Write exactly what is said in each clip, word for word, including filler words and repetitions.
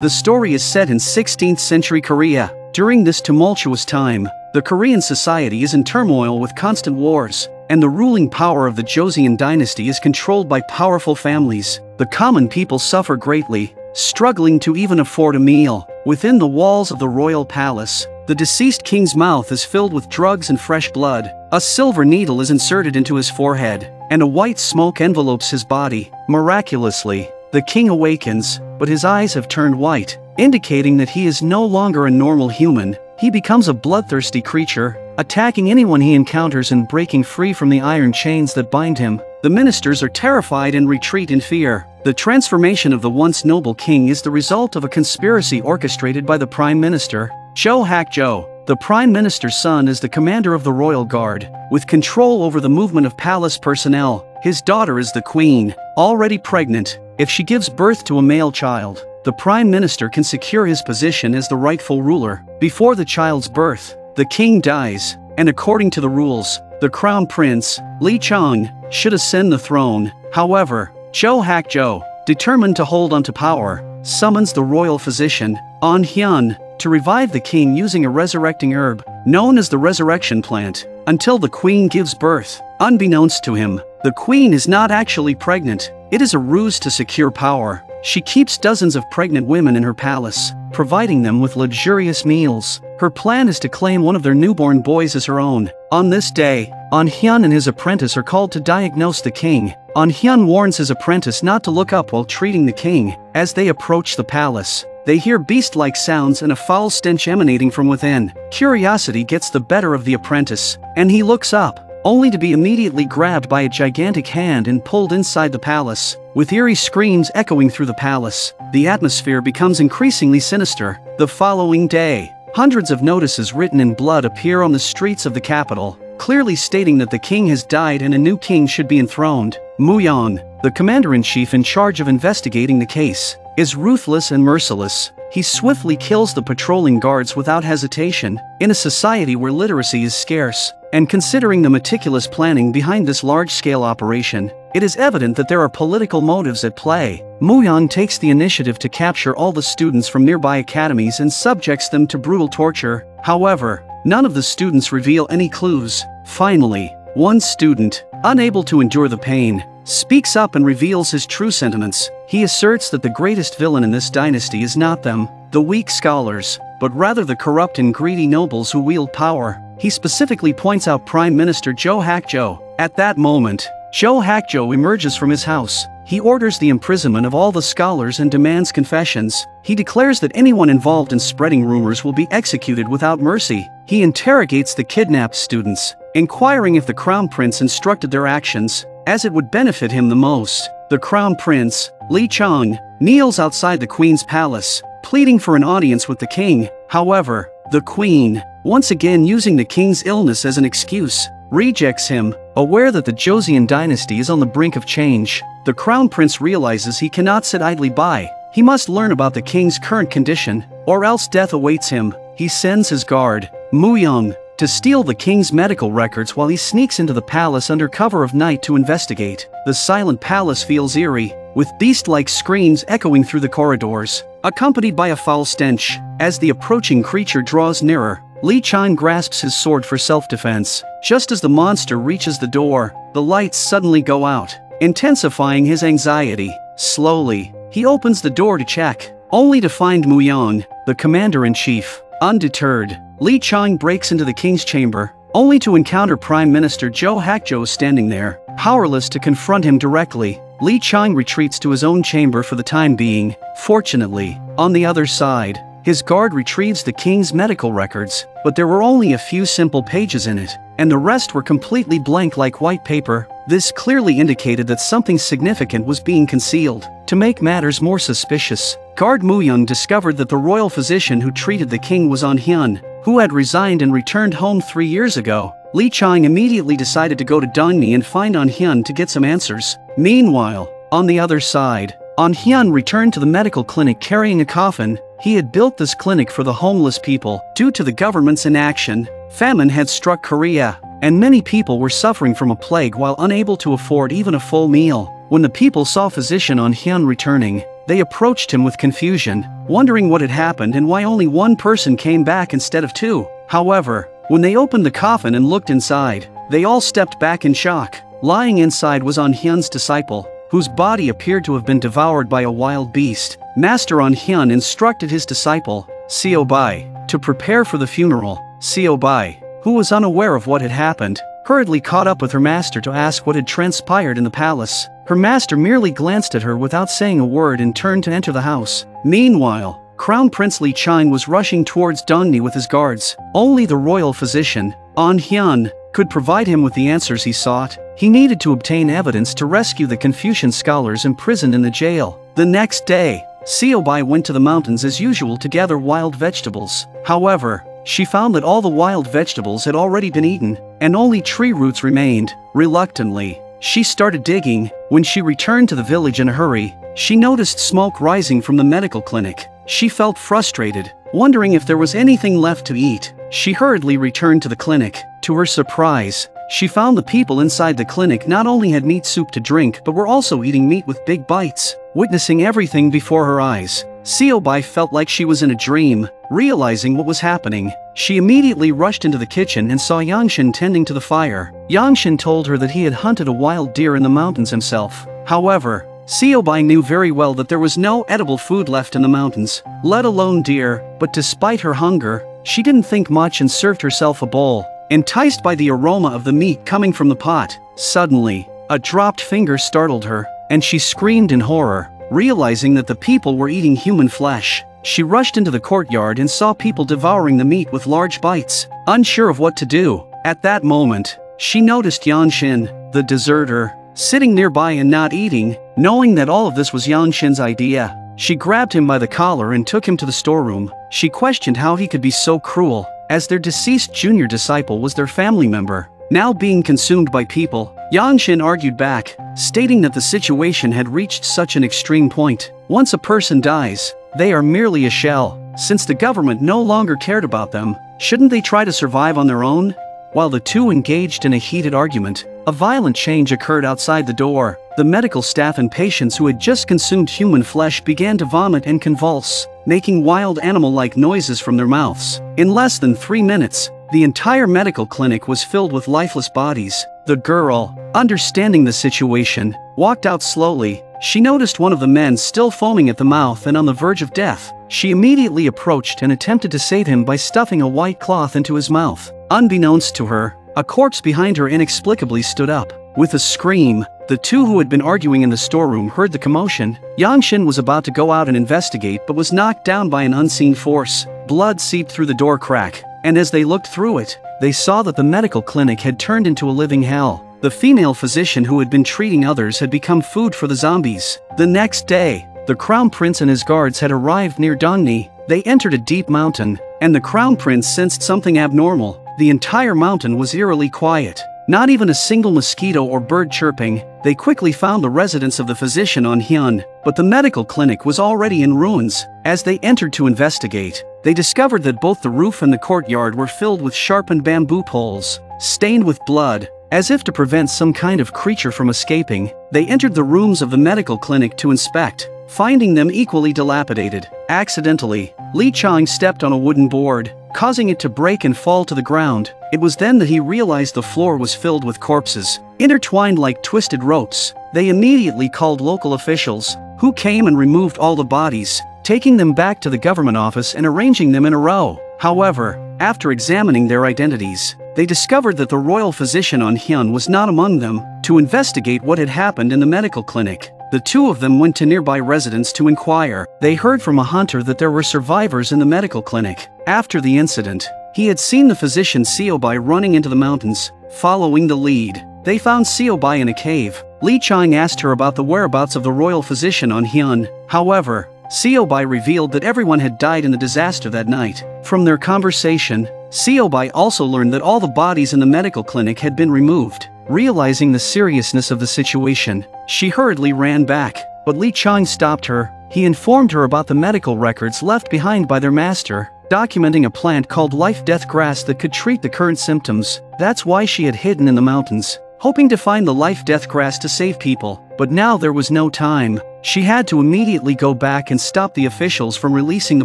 The story is set in sixteenth century Korea. During this tumultuous time, the Korean society is in turmoil with constant wars, and the ruling power of the Joseon dynasty is controlled by powerful families. The common people suffer greatly, struggling to even afford a meal. Within the walls of the royal palace, the deceased king's mouth is filled with drugs and fresh blood. A silver needle is inserted into his forehead, and a white smoke envelopes his body. Miraculously, the king awakens, but his eyes have turned white, indicating that he is no longer a normal human. He becomes a bloodthirsty creature, attacking anyone he encounters and breaking free from the iron chains that bind him. The ministers are terrified and retreat in fear. The transformation of the once noble king is the result of a conspiracy orchestrated by the prime minister, Cho Hak-jo. The prime minister's son is the commander of the royal guard, with control over the movement of palace personnel. His daughter is the queen, already pregnant. If she gives birth to a male child, the prime minister can secure his position as the rightful ruler. Before the child's birth, the king dies, and according to the rules, the crown prince, Lee Chang, should ascend the throne. However, Cho Hak-jo, determined to hold onto power, summons the royal physician, An Hyun, to revive the king using a resurrecting herb, known as the resurrection plant, until the queen gives birth. Unbeknownst to him, the queen is not actually pregnant. It is a ruse to secure power. She keeps dozens of pregnant women in her palace, providing them with luxurious meals. Her plan is to claim one of their newborn boys as her own. On this day, An Hyun and his apprentice are called to diagnose the king. An Hyun warns his apprentice not to look up while treating the king. As they approach the palace, they hear beast-like sounds and a foul stench emanating from within. Curiosity gets the better of the apprentice, and he looks up, only to be immediately grabbed by a gigantic hand and pulled inside the palace. With eerie screams echoing through the palace, the atmosphere becomes increasingly sinister. The following day, hundreds of notices written in blood appear on the streets of the capital, clearly stating that the king has died and a new king should be enthroned. Muyeon, the commander-in-chief in charge of investigating the case, is ruthless and merciless. He swiftly kills the patrolling guards without hesitation. In a society where literacy is scarce, and considering the meticulous planning behind this large-scale operation, it is evident that there are political motives at play. Muyeon takes the initiative to capture all the students from nearby academies and subjects them to brutal torture. However, none of the students reveal any clues. Finally, one student, unable to endure the pain, speaks up and reveals his true sentiments. He asserts that the greatest villain in this dynasty is not them, the weak scholars, but rather the corrupt and greedy nobles who wield power. He specifically points out Prime Minister Cho Hak-jo. At that moment, Cho Hak-jo emerges from his house. He orders the imprisonment of all the scholars and demands confessions. He declares that anyone involved in spreading rumors will be executed without mercy. He interrogates the kidnapped students, inquiring if the crown prince instructed their actions, as it would benefit him the most. The crown prince, Lee Chang, kneels outside the queen's palace, pleading for an audience with the king. However, the queen, once again using the king's illness as an excuse, rejects him. Aware that the Joseon dynasty is on the brink of change, the crown prince realizes he cannot sit idly by. He must learn about the king's current condition, or else death awaits him. He sends his guard, Muyeon, to steal the king's medical records while he sneaks into the palace under cover of night to investigate. The silent palace feels eerie, with beast-like screams echoing through the corridors, accompanied by a foul stench. As the approaching creature draws nearer, Lee Chang grasps his sword for self-defense. Just as the monster reaches the door, the lights suddenly go out, intensifying his anxiety. Slowly, he opens the door to check, only to find Muyeon, the commander-in-chief. Undeterred, Lee Chang breaks into the king's chamber, only to encounter Prime Minister Cho Hak-jo standing there. Powerless to confront him directly, Lee Chang retreats to his own chamber for the time being. Fortunately, on the other side, his guard retrieves the king's medical records, but there were only a few simple pages in it, and the rest were completely blank like white paper. This clearly indicated that something significant was being concealed. To make matters more suspicious, Guard Muyeon discovered that the royal physician who treated the king was An Hyun, who had resigned and returned home three years ago. Lee Chang immediately decided to go to Dongni and find An Hyun to get some answers. Meanwhile, on the other side, An Hyun returned to the medical clinic carrying a coffin. He had built this clinic for the homeless people. Due to the government's inaction, famine had struck Korea, and many people were suffering from a plague while unable to afford even a full meal. When the people saw physician An Hyun returning, They approached him with confusion, wondering what had happened and why only one person came back instead of two. However, when they opened the coffin and looked inside, they all stepped back in shock. Lying inside was On Hyun's disciple, whose body appeared to have been devoured by a wild beast. Master On Hyun instructed his disciple, Seo Bai, to prepare for the funeral. Seo Bai, who was unaware of what had happened, hurriedly caught up with her master to ask what had transpired in the palace. Her master merely glanced at her without saying a word and turned to enter the house. Meanwhile, Crown Prince Lee Chang was rushing towards Dongni with his guards. Only the royal physician, On Hyun, could provide him with the answers he sought. He needed to obtain evidence to rescue the Confucian scholars imprisoned in the jail. The next day, Seo Bai went to the mountains as usual to gather wild vegetables. However, she found that all the wild vegetables had already been eaten, and only tree roots remained. Reluctantly, she started digging. When she returned to the village in a hurry, she noticed smoke rising from the medical clinic. She felt frustrated, wondering if there was anything left to eat. She hurriedly returned to the clinic. To her surprise, she found the people inside the clinic not only had meat soup to drink but were also eating meat with big bites. Witnessing everything before her eyes, Seo Bai felt like she was in a dream. Realizing what was happening, she immediately rushed into the kitchen and saw Yangshin tending to the fire. Yangshin told her that he had hunted a wild deer in the mountains himself. However, Seo Bai knew very well that there was no edible food left in the mountains, let alone deer, but despite her hunger, she didn't think much and served herself a bowl. Enticed by the aroma of the meat coming from the pot, suddenly, a dropped finger startled her, and she screamed in horror. Realizing that the people were eating human flesh, she rushed into the courtyard and saw people devouring the meat with large bites. Unsure of what to do, at that moment, she noticed Yangshin, the deserter, sitting nearby and not eating. Knowing that all of this was Yangshin's idea, she grabbed him by the collar and took him to the storeroom. She questioned how he could be so cruel, as their deceased junior disciple was their family member. Now being consumed by people, Yangshin argued back, stating that the situation had reached such an extreme point. Once a person dies, they are merely a shell. Since the government no longer cared about them, shouldn't they try to survive on their own? While the two engaged in a heated argument, a violent change occurred outside the door. The medical staff and patients who had just consumed human flesh began to vomit and convulse, making wild animal-like noises from their mouths. In less than three minutes, the entire medical clinic was filled with lifeless bodies. The girl, understanding the situation, walked out slowly. She noticed one of the men still foaming at the mouth and on the verge of death. She immediately approached and attempted to save him by stuffing a white cloth into his mouth. Unbeknownst to her, a corpse behind her inexplicably stood up. With a scream, the two who had been arguing in the storeroom heard the commotion. Yangshin was about to go out and investigate but was knocked down by an unseen force. Blood seeped through the door crack, and as they looked through it, they saw that the medical clinic had turned into a living hell. The female physician who had been treating others had become food for the zombies. The next day, the Crown Prince and his guards had arrived near Dongni. They entered a deep mountain, and the Crown Prince sensed something abnormal. The entire mountain was eerily quiet. Not even a single mosquito or bird chirping. They quickly found the residence of the physician On Hyun, but the medical clinic was already in ruins. As they entered to investigate, they discovered that both the roof and the courtyard were filled with sharpened bamboo poles, stained with blood. As if to prevent some kind of creature from escaping, they entered the rooms of the medical clinic to inspect, finding them equally dilapidated. Accidentally, Lee Chang stepped on a wooden board, causing it to break and fall to the ground. It was then that he realized the floor was filled with corpses, intertwined like twisted ropes. They immediately called local officials, who came and removed all the bodies, taking them back to the government office and arranging them in a row. However, after examining their identities, they discovered that the royal physician On Hyun was not among them. To investigate what had happened in the medical clinic, the two of them went to nearby residents to inquire. They heard from a hunter that there were survivors in the medical clinic. After the incident, he had seen the physician Seo Bai running into the mountains. Following the lead, they found Seo Bai in a cave. Lee Chang asked her about the whereabouts of the royal physician On Hyun. However, Seo Bai revealed that everyone had died in the disaster that night. From their conversation, Seo Bai also learned that all the bodies in the medical clinic had been removed. Realizing the seriousness of the situation, she hurriedly ran back, but Lee Chang stopped her. He informed her about the medical records left behind by their master, documenting a plant called life-death grass that could treat the current symptoms. That's why she had hidden in the mountains, hoping to find the life-death grass to save people. But now there was no time. She had to immediately go back and stop the officials from releasing the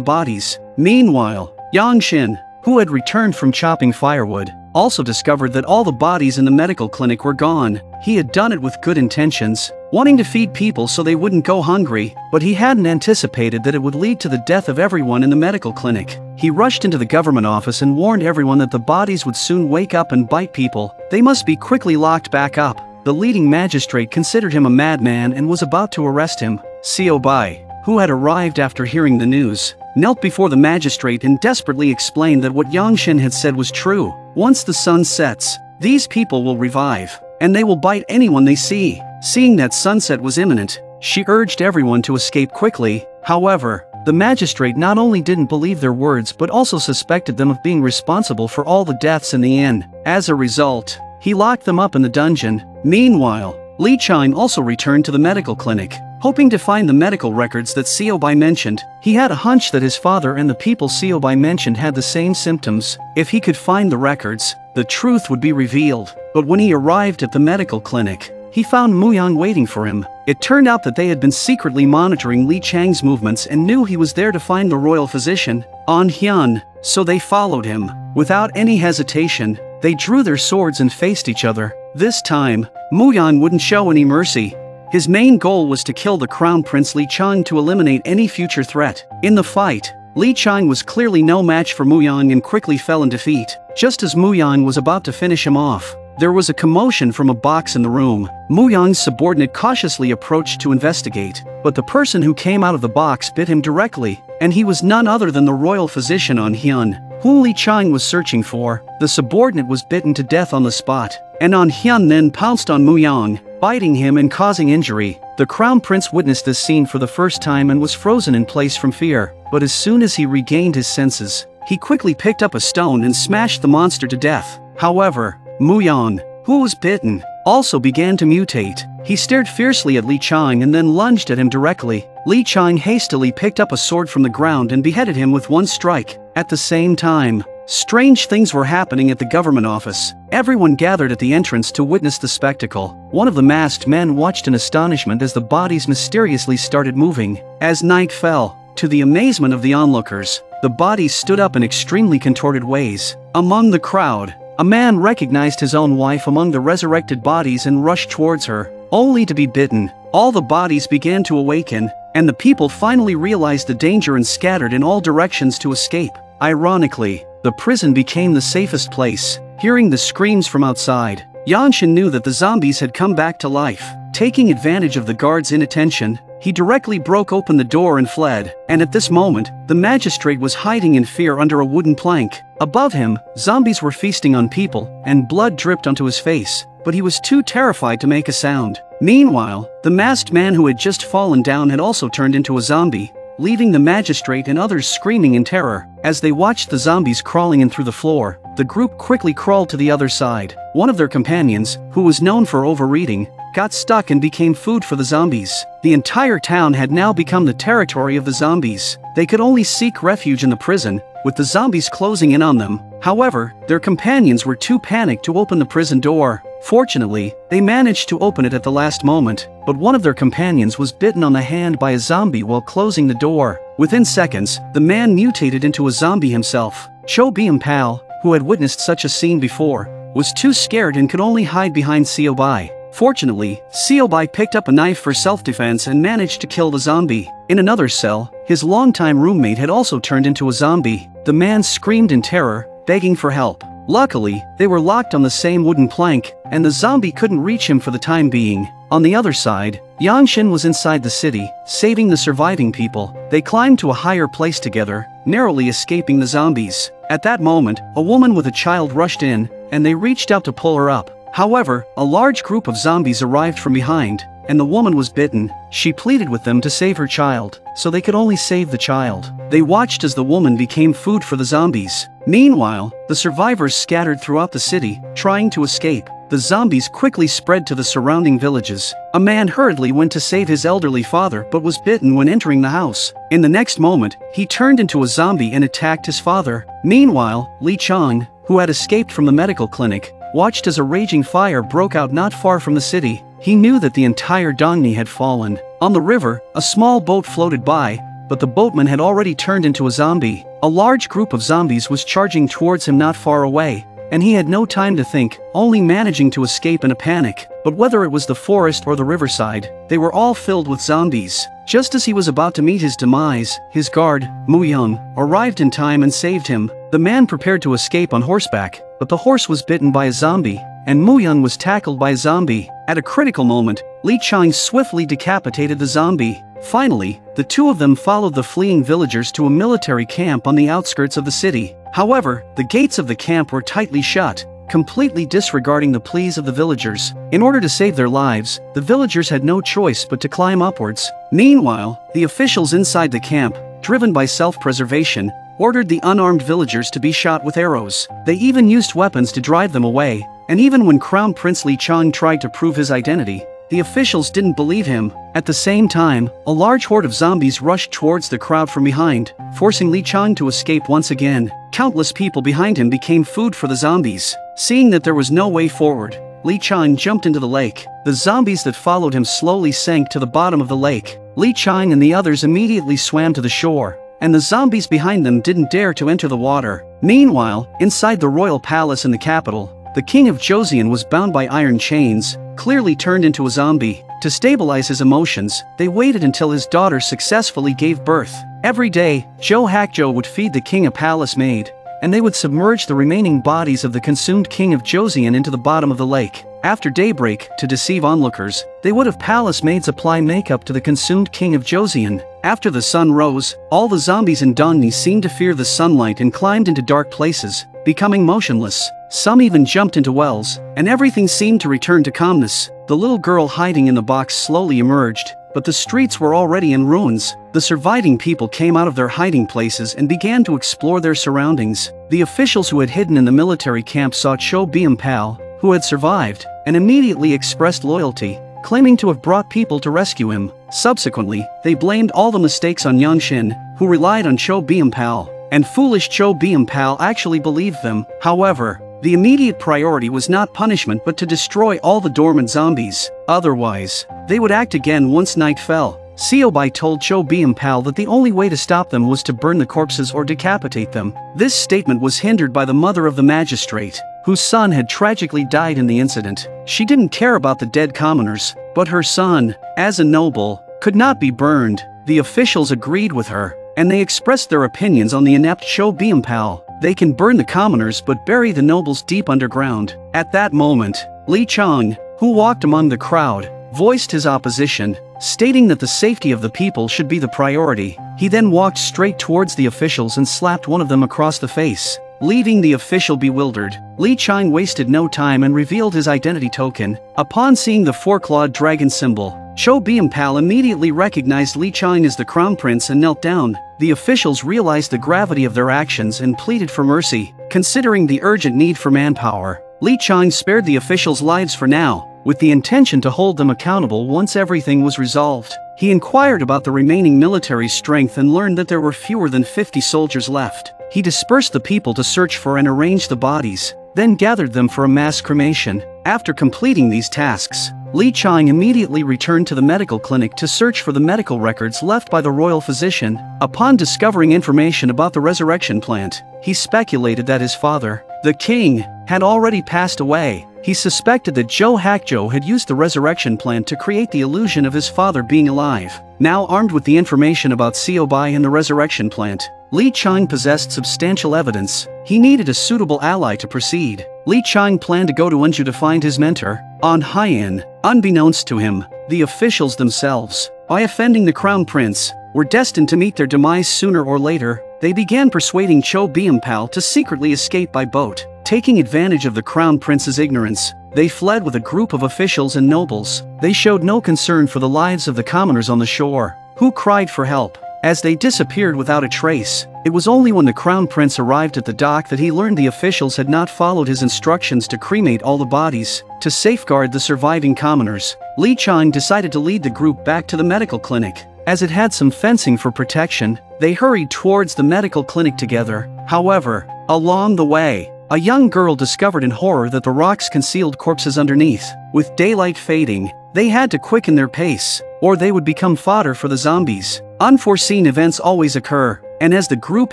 bodies. Meanwhile, Yang Xin, who had returned from chopping firewood, also discovered that all the bodies in the medical clinic were gone. He had done it with good intentions, wanting to feed people so they wouldn't go hungry, but he hadn't anticipated that it would lead to the death of everyone in the medical clinic. He rushed into the government office and warned everyone that the bodies would soon wake up and bite people. They must be quickly locked back up. The leading magistrate considered him a madman and was about to arrest him. Xiao Bai, who had arrived after hearing the news, knelt before the magistrate and desperately explained that what Yang Xin had said was true. Once the sun sets, these people will revive, and they will bite anyone they see. Seeing that sunset was imminent, she urged everyone to escape quickly. However, the magistrate not only didn't believe their words but also suspected them of being responsible for all the deaths in the inn. As a result, he locked them up in the dungeon. Meanwhile, Li Chang also returned to the medical clinic, hoping to find the medical records that Xiao Bai mentioned. He had a hunch that his father and the people Xiao Bai mentioned had the same symptoms. If he could find the records, the truth would be revealed. But when he arrived at the medical clinic, he found Muyang waiting for him. It turned out that they had been secretly monitoring Li Chang's movements and knew he was there to find the royal physician, An Hyun, so they followed him. Without any hesitation, they drew their swords and faced each other. This time, Muyang wouldn't show any mercy. His main goal was to kill the Crown Prince Li Chang to eliminate any future threat. In the fight, Li Chang was clearly no match for Muyang and quickly fell in defeat. Just as Muyang was about to finish him off, there was a commotion from a box in the room. Muyang's subordinate cautiously approached to investigate, but the person who came out of the box bit him directly, and he was none other than the royal physician An Hyun, who Li Chang was searching for. The subordinate was bitten to death on the spot, and An Hyun then pounced on Muyang, biting him and causing injury. The Crown Prince witnessed this scene for the first time and was frozen in place from fear, but as soon as he regained his senses, he quickly picked up a stone and smashed the monster to death. However, Muyang, who was bitten, also began to mutate. He stared fiercely at Li Chang and then lunged at him directly. Li Chang hastily picked up a sword from the ground and beheaded him with one strike. At the same time, strange things were happening at the government office. Everyone gathered at the entrance to witness the spectacle. One of the masked men watched in astonishment as the bodies mysteriously started moving. As night fell, to the amazement of the onlookers, the bodies stood up in extremely contorted ways. Among the crowd, a man recognized his own wife among the resurrected bodies and rushed towards her, only to be bitten. All the bodies began to awaken, and the people finally realized the danger and scattered in all directions to escape. Ironically, the prison became the safest place. Hearing the screams from outside, Yang Xin knew that the zombies had come back to life. Taking advantage of the guards' inattention, he directly broke open the door and fled. And at this moment, the magistrate was hiding in fear under a wooden plank. Above him, zombies were feasting on people, and blood dripped onto his face, but he was too terrified to make a sound. Meanwhile, the masked man who had just fallen down had also turned into a zombie, leaving the magistrate and others screaming in terror. As they watched the zombies crawling in through the floor, the group quickly crawled to the other side. One of their companions, who was known for overeating, got stuck and became food for the zombies. The entire town had now become the territory of the zombies. They could only seek refuge in the prison, with the zombies closing in on them. However, their companions were too panicked to open the prison door. Fortunately, they managed to open it at the last moment, but one of their companions was bitten on the hand by a zombie while closing the door. Within seconds, the man mutated into a zombie himself. Cho Byung-pal, who had witnessed such a scene before, was too scared and could only hide behind Xiao Bai. Fortunately, Xiao Bai picked up a knife for self-defense and managed to kill the zombie. In another cell, his longtime roommate had also turned into a zombie. The man screamed in terror, begging for help. Luckily, they were locked on the same wooden plank, and the zombie couldn't reach him for the time being. On the other side, Yang Xin was inside the city, saving the surviving people. They climbed to a higher place together, narrowly escaping the zombies. At that moment, a woman with a child rushed in, and they reached out to pull her up. However, a large group of zombies arrived from behind, and the woman was bitten. She pleaded with them to save her child, so they could only save the child. They watched as the woman became food for the zombies. Meanwhile, the survivors scattered throughout the city, trying to escape. The zombies quickly spread to the surrounding villages. A man hurriedly went to save his elderly father but was bitten when entering the house. In the next moment, he turned into a zombie and attacked his father. Meanwhile, Li Chang, who had escaped from the medical clinic, watched as a raging fire broke out not far from the city. He knew that the entire Dongni had fallen, On the river, a small boat floated by, but the boatman had already turned into a zombie. A large group of zombies was charging towards him not far away, and he had no time to think, only managing to escape in a panic. But whether it was the forest or the riverside, they were all filled with zombies. Just as he was about to meet his demise, his guard, Mu-young, arrived in time and saved him. The man prepared to escape on horseback, but the horse was bitten by a zombie, and Mu-young was tackled by a zombie. At a critical moment, Lee Chang swiftly decapitated the zombie. Finally, the two of them followed the fleeing villagers to a military camp on the outskirts of the city. However, the gates of the camp were tightly shut, completely disregarding the pleas of the villagers. In order to save their lives, the villagers had no choice but to climb upwards. Meanwhile, the officials inside the camp, driven by self-preservation, ordered the unarmed villagers to be shot with arrows. They even used weapons to drive them away, and even when Crown Prince Lee Chang tried to prove his identity, the officials didn't believe him. At the same time, a large horde of zombies rushed towards the crowd from behind, forcing Lee Chang to escape once again. Countless people behind him became food for the zombies. Seeing that there was no way forward, Lee Chang jumped into the lake. The zombies that followed him slowly sank to the bottom of the lake. Lee Chang and the others immediately swam to the shore, and the zombies behind them didn't dare to enter the water. Meanwhile, inside the royal palace in the capital, the king of Joseon was bound by iron chains, clearly turned into a zombie. To stabilize his emotions, they waited until his daughter successfully gave birth. Every day, Jo Hakjo would feed the king a palace maid, and they would submerge the remaining bodies of the consumed king of Joseon into the bottom of the lake. After daybreak, to deceive onlookers, they would have palace maids apply makeup to the consumed king of Joseon. After the sun rose, all the zombies in Dongni seemed to fear the sunlight and climbed into dark places, becoming motionless. Some even jumped into wells, and everything seemed to return to calmness. The little girl hiding in the box slowly emerged, but the streets were already in ruins. The surviving people came out of their hiding places and began to explore their surroundings. The officials who had hidden in the military camp saw Cho Byung-pal, who had survived, and immediately expressed loyalty, claiming to have brought people to rescue him. Subsequently, they blamed all the mistakes on Yangshin, who relied on Cho Byung-pal, and foolish Cho Byung-pal actually believed them. However, the immediate priority was not punishment but to destroy all the dormant zombies. Otherwise, they would act again once night fell. Seobai told Cho Byung-pal that the only way to stop them was to burn the corpses or decapitate them. This statement was hindered by the mother of the magistrate, whose son had tragically died in the incident. She didn't care about the dead commoners, but her son, as a noble, could not be burned. The officials agreed with her, and they expressed their opinions on the inept Cho Byung-pal. They can burn the commoners but bury the nobles deep underground. At that moment, Lee Chang, who walked among the crowd, voiced his opposition, stating that the safety of the people should be the priority. He then walked straight towards the officials and slapped one of them across the face, leaving the official bewildered. Lee Chang wasted no time and revealed his identity token. Upon seeing the four-clawed dragon symbol, Cho Byung-pal immediately recognized Lee Chang as the crown prince and knelt down. The officials realized the gravity of their actions and pleaded for mercy. Considering the urgent need for manpower, Lee Chang spared the officials' lives for now, with the intention to hold them accountable once everything was resolved. He inquired about the remaining military strength and learned that there were fewer than fifty soldiers left. He dispersed the people to search for and arrange the bodies, then gathered them for a mass cremation. After completing these tasks, Lee Chang immediately returned to the medical clinic to search for the medical records left by the royal physician. Upon discovering information about the resurrection plant, he speculated that his father, the king, had already passed away. He suspected that Jo Hakjo had used the resurrection plant to create the illusion of his father being alive. Now armed with the information about Seobai and the resurrection plant, Lee Chang possessed substantial evidence. He needed a suitable ally to proceed. Lee Chang planned to go to Unju to find his mentor, On Hyen. Unbeknownst to him, the officials themselves, by offending the crown prince, were destined to meet their demise sooner or later. They began persuading Cho Byung-pal to secretly escape by boat. Taking advantage of the crown prince's ignorance, they fled with a group of officials and nobles. They showed no concern for the lives of the commoners on the shore, who cried for help. As they disappeared without a trace, it was only when the crown prince arrived at the dock that he learned the officials had not followed his instructions to cremate all the bodies. To safeguard the surviving commoners, Lee Chang decided to lead the group back to the medical clinic. As it had some fencing for protection, they hurried towards the medical clinic together. However, along the way, a young girl discovered in horror that the rocks concealed corpses underneath. With daylight fading, They had to quicken their pace, or they would become fodder for the zombies. Unforeseen events always occur, and as the group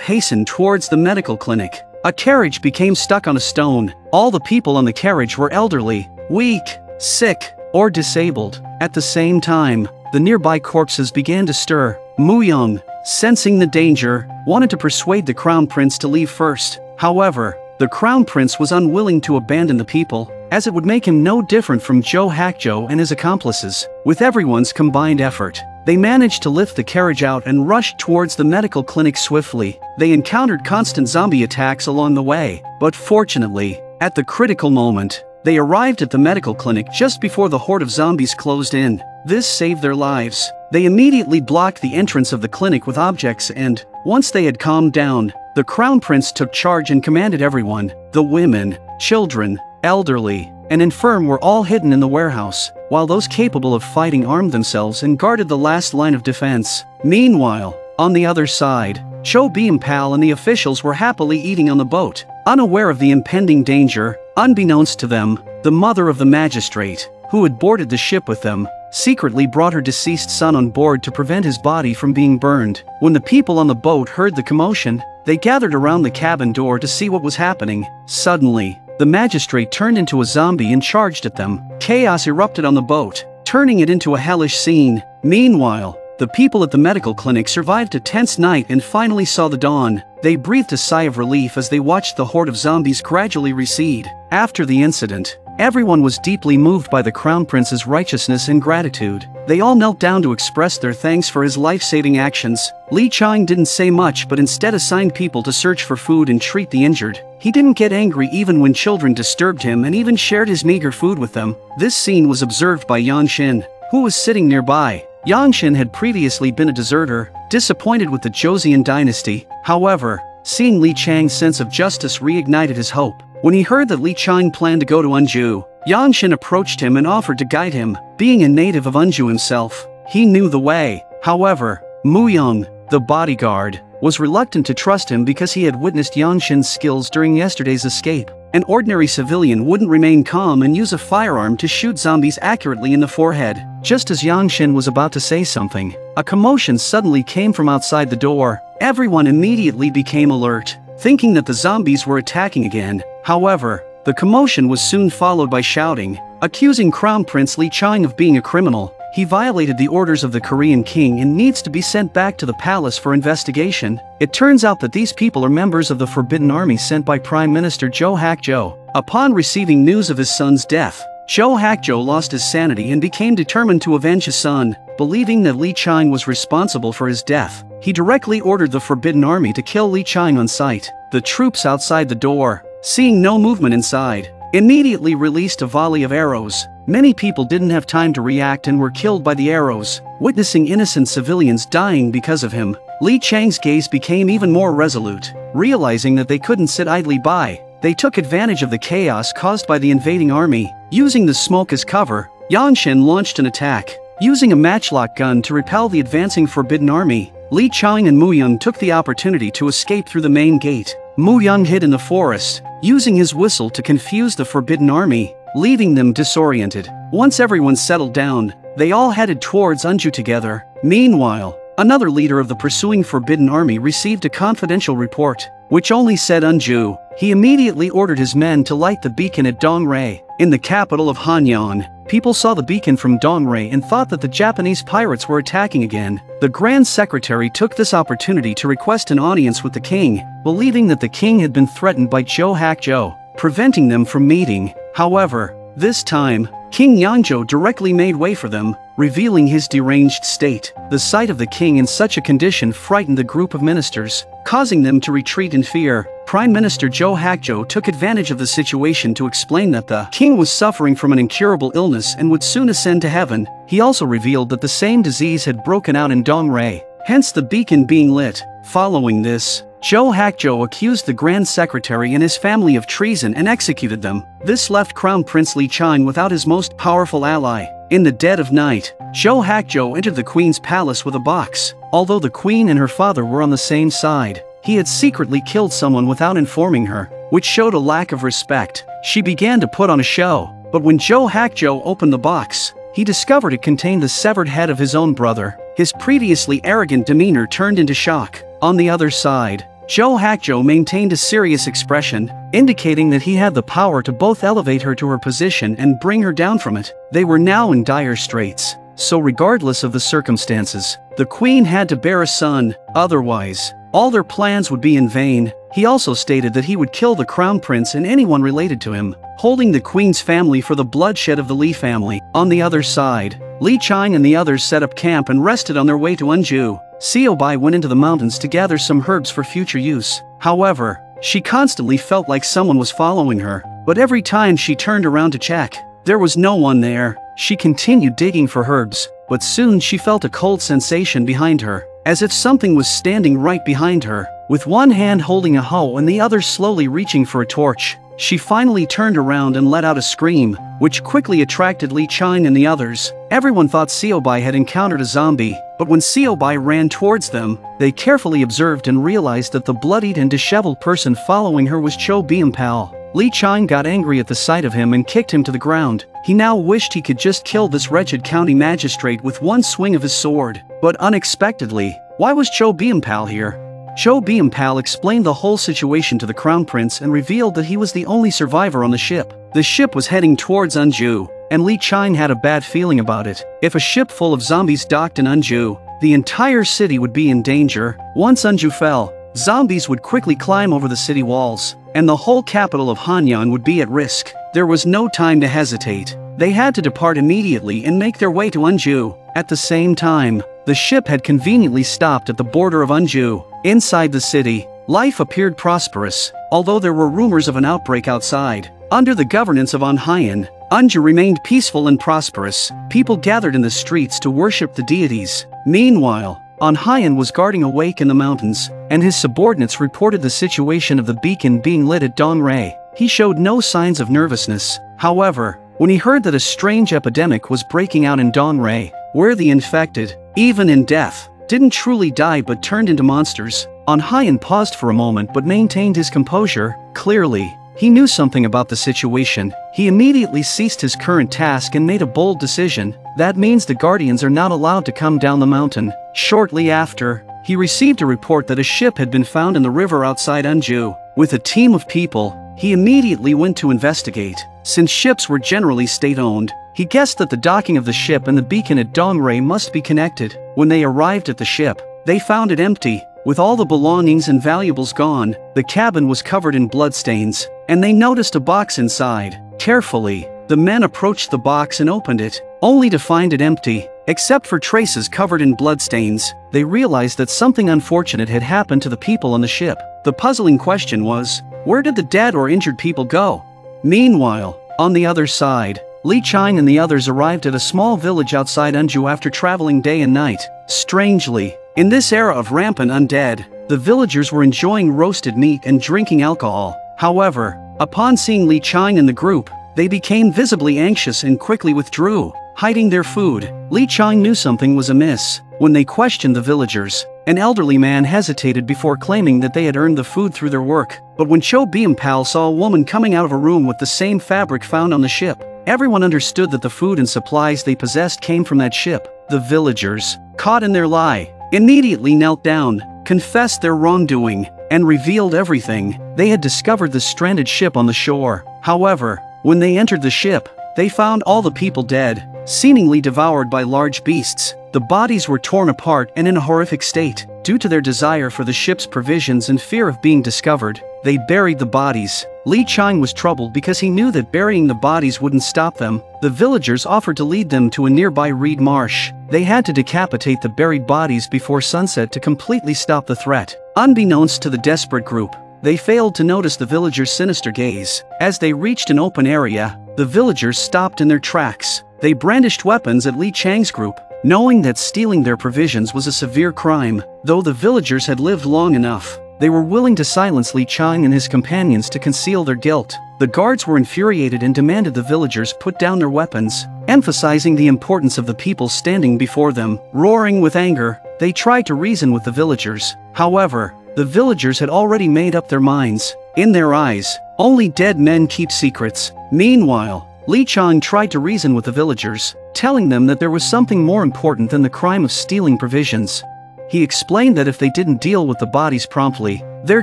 hastened towards the medical clinic, a carriage became stuck on a stone. All the people on the carriage were elderly, weak, sick, or disabled. At the same time, the nearby corpses began to stir. Mu-young, sensing the danger, wanted to persuade the crown prince to leave first. However, the crown prince was unwilling to abandon the people, as it would make him no different from Joe Hakjo and his accomplices. With everyone's combined effort, they managed to lift the carriage out and rushed towards the medical clinic swiftly. They encountered constant zombie attacks along the way, but fortunately, at the critical moment, they arrived at the medical clinic just before the horde of zombies closed in. This saved their lives. They immediately blocked the entrance of the clinic with objects and, once they had calmed down, the crown prince took charge and commanded everyone. The women, children, elderly, and infirm were all hidden in the warehouse, while those capable of fighting armed themselves and guarded the last line of defense. Meanwhile, on the other side, Cho Byung-pal and the officials were happily eating on the boat. Unaware of the impending danger, unbeknownst to them, the mother of the magistrate, who had boarded the ship with them, secretly brought her deceased son on board to prevent his body from being burned. When the people on the boat heard the commotion, they gathered around the cabin door to see what was happening. Suddenly, the magistrate turned into a zombie and charged at them. Chaos erupted on the boat, turning it into a hellish scene. Meanwhile, the people at the medical clinic survived a tense night and finally saw the dawn. They breathed a sigh of relief as they watched the horde of zombies gradually recede. After the incident, everyone was deeply moved by the Crown Prince's righteousness and gratitude. They all knelt down to express their thanks for his life-saving actions. Li Chang didn't say much but instead assigned people to search for food and treat the injured. He didn't get angry even when children disturbed him and even shared his meager food with them. This scene was observed by Yang Xin, who was sitting nearby. Yang Xin had previously been a deserter, disappointed with the Joseon dynasty. However, seeing Li Chang's sense of justice reignited his hope. When he heard that Li Chang planned to go to Unju, Yang Xin approached him and offered to guide him. Being a native of Unju himself, he knew the way. However, Mu-young, the bodyguard, was reluctant to trust him because he had witnessed Yang Xin's skills during yesterday's escape. An ordinary civilian wouldn't remain calm and use a firearm to shoot zombies accurately in the forehead. Just as Yang Xin was about to say something, a commotion suddenly came from outside the door. Everyone immediately became alert, thinking that the zombies were attacking again. However, the commotion was soon followed by shouting, accusing Crown Prince Li Chang of being a criminal. He violated the orders of the Korean king and needs to be sent back to the palace for investigation. It turns out that these people are members of the Forbidden Army sent by Prime Minister Joe Hakjo. Upon receiving news of his son's death, Joe Hakjo lost his sanity and became determined to avenge his son. Believing that Li Chang was responsible for his death, he directly ordered the Forbidden Army to kill Li Chang on sight. The troops outside the door, seeing no movement inside, immediately released a volley of arrows. Many people didn't have time to react and were killed by the arrows, witnessing innocent civilians dying because of him. Li Chang's gaze became even more resolute. Realizing that they couldn't sit idly by, they took advantage of the chaos caused by the invading army. Using the smoke as cover, Yang Xin launched an attack. Using a matchlock gun to repel the advancing Forbidden Army, Li Chang and Mu-young took the opportunity to escape through the main gate. Mu-young hid in the forest, using his whistle to confuse the Forbidden Army, leaving them disoriented. Once everyone settled down, they all headed towards Unju together. Meanwhile, another leader of the pursuing Forbidden Army received a confidential report, which only said Unju. He immediately ordered his men to light the beacon at Dongrai. In the capital of Hanyang, people saw the beacon from Dongrai and thought that the Japanese pirates were attacking again. The Grand Secretary took this opportunity to request an audience with the king, believing that the king had been threatened by Joe Hakjo, preventing them from meeting. However, this time, King Yangjo directly made way for them, revealing his deranged state. The sight of the king in such a condition frightened the group of ministers, causing them to retreat in fear. Prime Minister Joe Hakjo took advantage of the situation to explain that the king was suffering from an incurable illness and would soon ascend to heaven. He also revealed that the same disease had broken out in Dongrai, hence the beacon being lit. Following this, Joe Hakjo accused the Grand Secretary and his family of treason and executed them. This left Crown Prince Li Chang without his most powerful ally. In the dead of night, Joe Hakjo entered the Queen's palace with a box. Although the Queen and her father were on the same side, he had secretly killed someone without informing her, which showed a lack of respect. She began to put on a show, but when Joe Hakjo opened the box, He discovered it contained the severed head of his own brother. His previously arrogant demeanor turned into shock. On the other side, Zhou Hakujo maintained a serious expression, indicating that he had the power to both elevate her to her position and bring her down from it. They were now in dire straits. So regardless of the circumstances, the queen had to bear a son, otherwise, all their plans would be in vain. He also stated that he would kill the crown prince and anyone related to him, holding the queen's family for the bloodshed of the Li family. On the other side, Li Chang and the others set up camp and rested on their way to Anju. Xiao Bai went into the mountains to gather some herbs for future use. However, she constantly felt like someone was following her, but every time she turned around to check, there was no one there. She continued digging for herbs, but soon she felt a cold sensation behind her, as if something was standing right behind her. With one hand holding a hoe and the other slowly reaching for a torch, she finally turned around and let out a scream, which quickly attracted Li Chang and the others. Everyone thought Xiao Bai had encountered a zombie, but when Xiao Bai ran towards them, they carefully observed and realized that the bloodied and disheveled person following her was Cho Byung-pal. Li Chang got angry at the sight of him and kicked him to the ground. He now wished he could just kill this wretched county magistrate with one swing of his sword. But unexpectedly, why was Cho Byung-pal here? Cho Byung-pal explained the whole situation to the crown prince and revealed that he was the only survivor on the ship. The ship was heading towards Anju, and Li Chang had a bad feeling about it. If a ship full of zombies docked in Anju, the entire city would be in danger. Once Anju fell, zombies would quickly climb over the city walls, and the whole capital of Hanyan would be at risk. There was no time to hesitate. They had to depart immediately and make their way to Anju. At the same time, the ship had conveniently stopped at the border of Anju. Inside the city, life appeared prosperous, although there were rumors of an outbreak outside. Under the governance of An Hyan, Anju remained peaceful and prosperous. People gathered in the streets to worship the deities. Meanwhile, An Hyan was guarding awake in the mountains, and his subordinates reported the situation of the beacon being lit at Dongrai. He showed no signs of nervousness. However, when he heard that a strange epidemic was breaking out in Dongrai, where the infected, even in death, didn't truly die but turned into monsters, An Hyan paused for a moment but maintained his composure. Clearly, he knew something about the situation. He immediately ceased his current task and made a bold decision. That means the guardians are not allowed to come down the mountain. Shortly after, he received a report that a ship had been found in the river outside Anju. With a team of people, he immediately went to investigate. Since ships were generally state-owned, he guessed that the docking of the ship and the beacon at Dongrai must be connected. When they arrived at the ship, they found it empty, with all the belongings and valuables gone. The cabin was covered in bloodstains, and they noticed a box inside. Carefully, the men approached the box and opened it, only to find it empty, except for traces covered in bloodstains. They realized that something unfortunate had happened to the people on the ship. The puzzling question was, where did the dead or injured people go? Meanwhile, on the other side, Li Chang and the others arrived at a small village outside Anju after traveling day and night. Strangely, in this era of rampant undead, the villagers were enjoying roasted meat and drinking alcohol. However, upon seeing Li Chang and the group, they became visibly anxious and quickly withdrew, hiding their food. Li Chang knew something was amiss. When they questioned the villagers, an elderly man hesitated before claiming that they had earned the food through their work. But when Cho Byung-pal saw a woman coming out of a room with the same fabric found on the ship, everyone understood that the food and supplies they possessed came from that ship. The villagers, caught in their lie, immediately knelt down, confessed their wrongdoing, and revealed everything. They had discovered the stranded ship on the shore. However, when they entered the ship, they found all the people dead, seemingly devoured by large beasts. The bodies were torn apart and in a horrific state. Due to their desire for the ship's provisions and fear of being discovered, they buried the bodies. Li Chang was troubled because he knew that burying the bodies wouldn't stop them. The villagers offered to lead them to a nearby reed marsh. They had to decapitate the buried bodies before sunset to completely stop the threat. Unbeknownst to the desperate group, they failed to notice the villagers' sinister gaze. As they reached an open area, the villagers stopped in their tracks. They brandished weapons at Li Chang's group, knowing that stealing their provisions was a severe crime. Though the villagers had lived long enough, they were willing to silence Li Chang and his companions to conceal their guilt. The guards were infuriated and demanded the villagers put down their weapons, emphasizing the importance of the people standing before them. Roaring with anger, they tried to reason with the villagers. However, the villagers had already made up their minds. In their eyes, only dead men keep secrets. Meanwhile, Li Chang tried to reason with the villagers, telling them that there was something more important than the crime of stealing provisions. He explained that if they didn't deal with the bodies promptly, their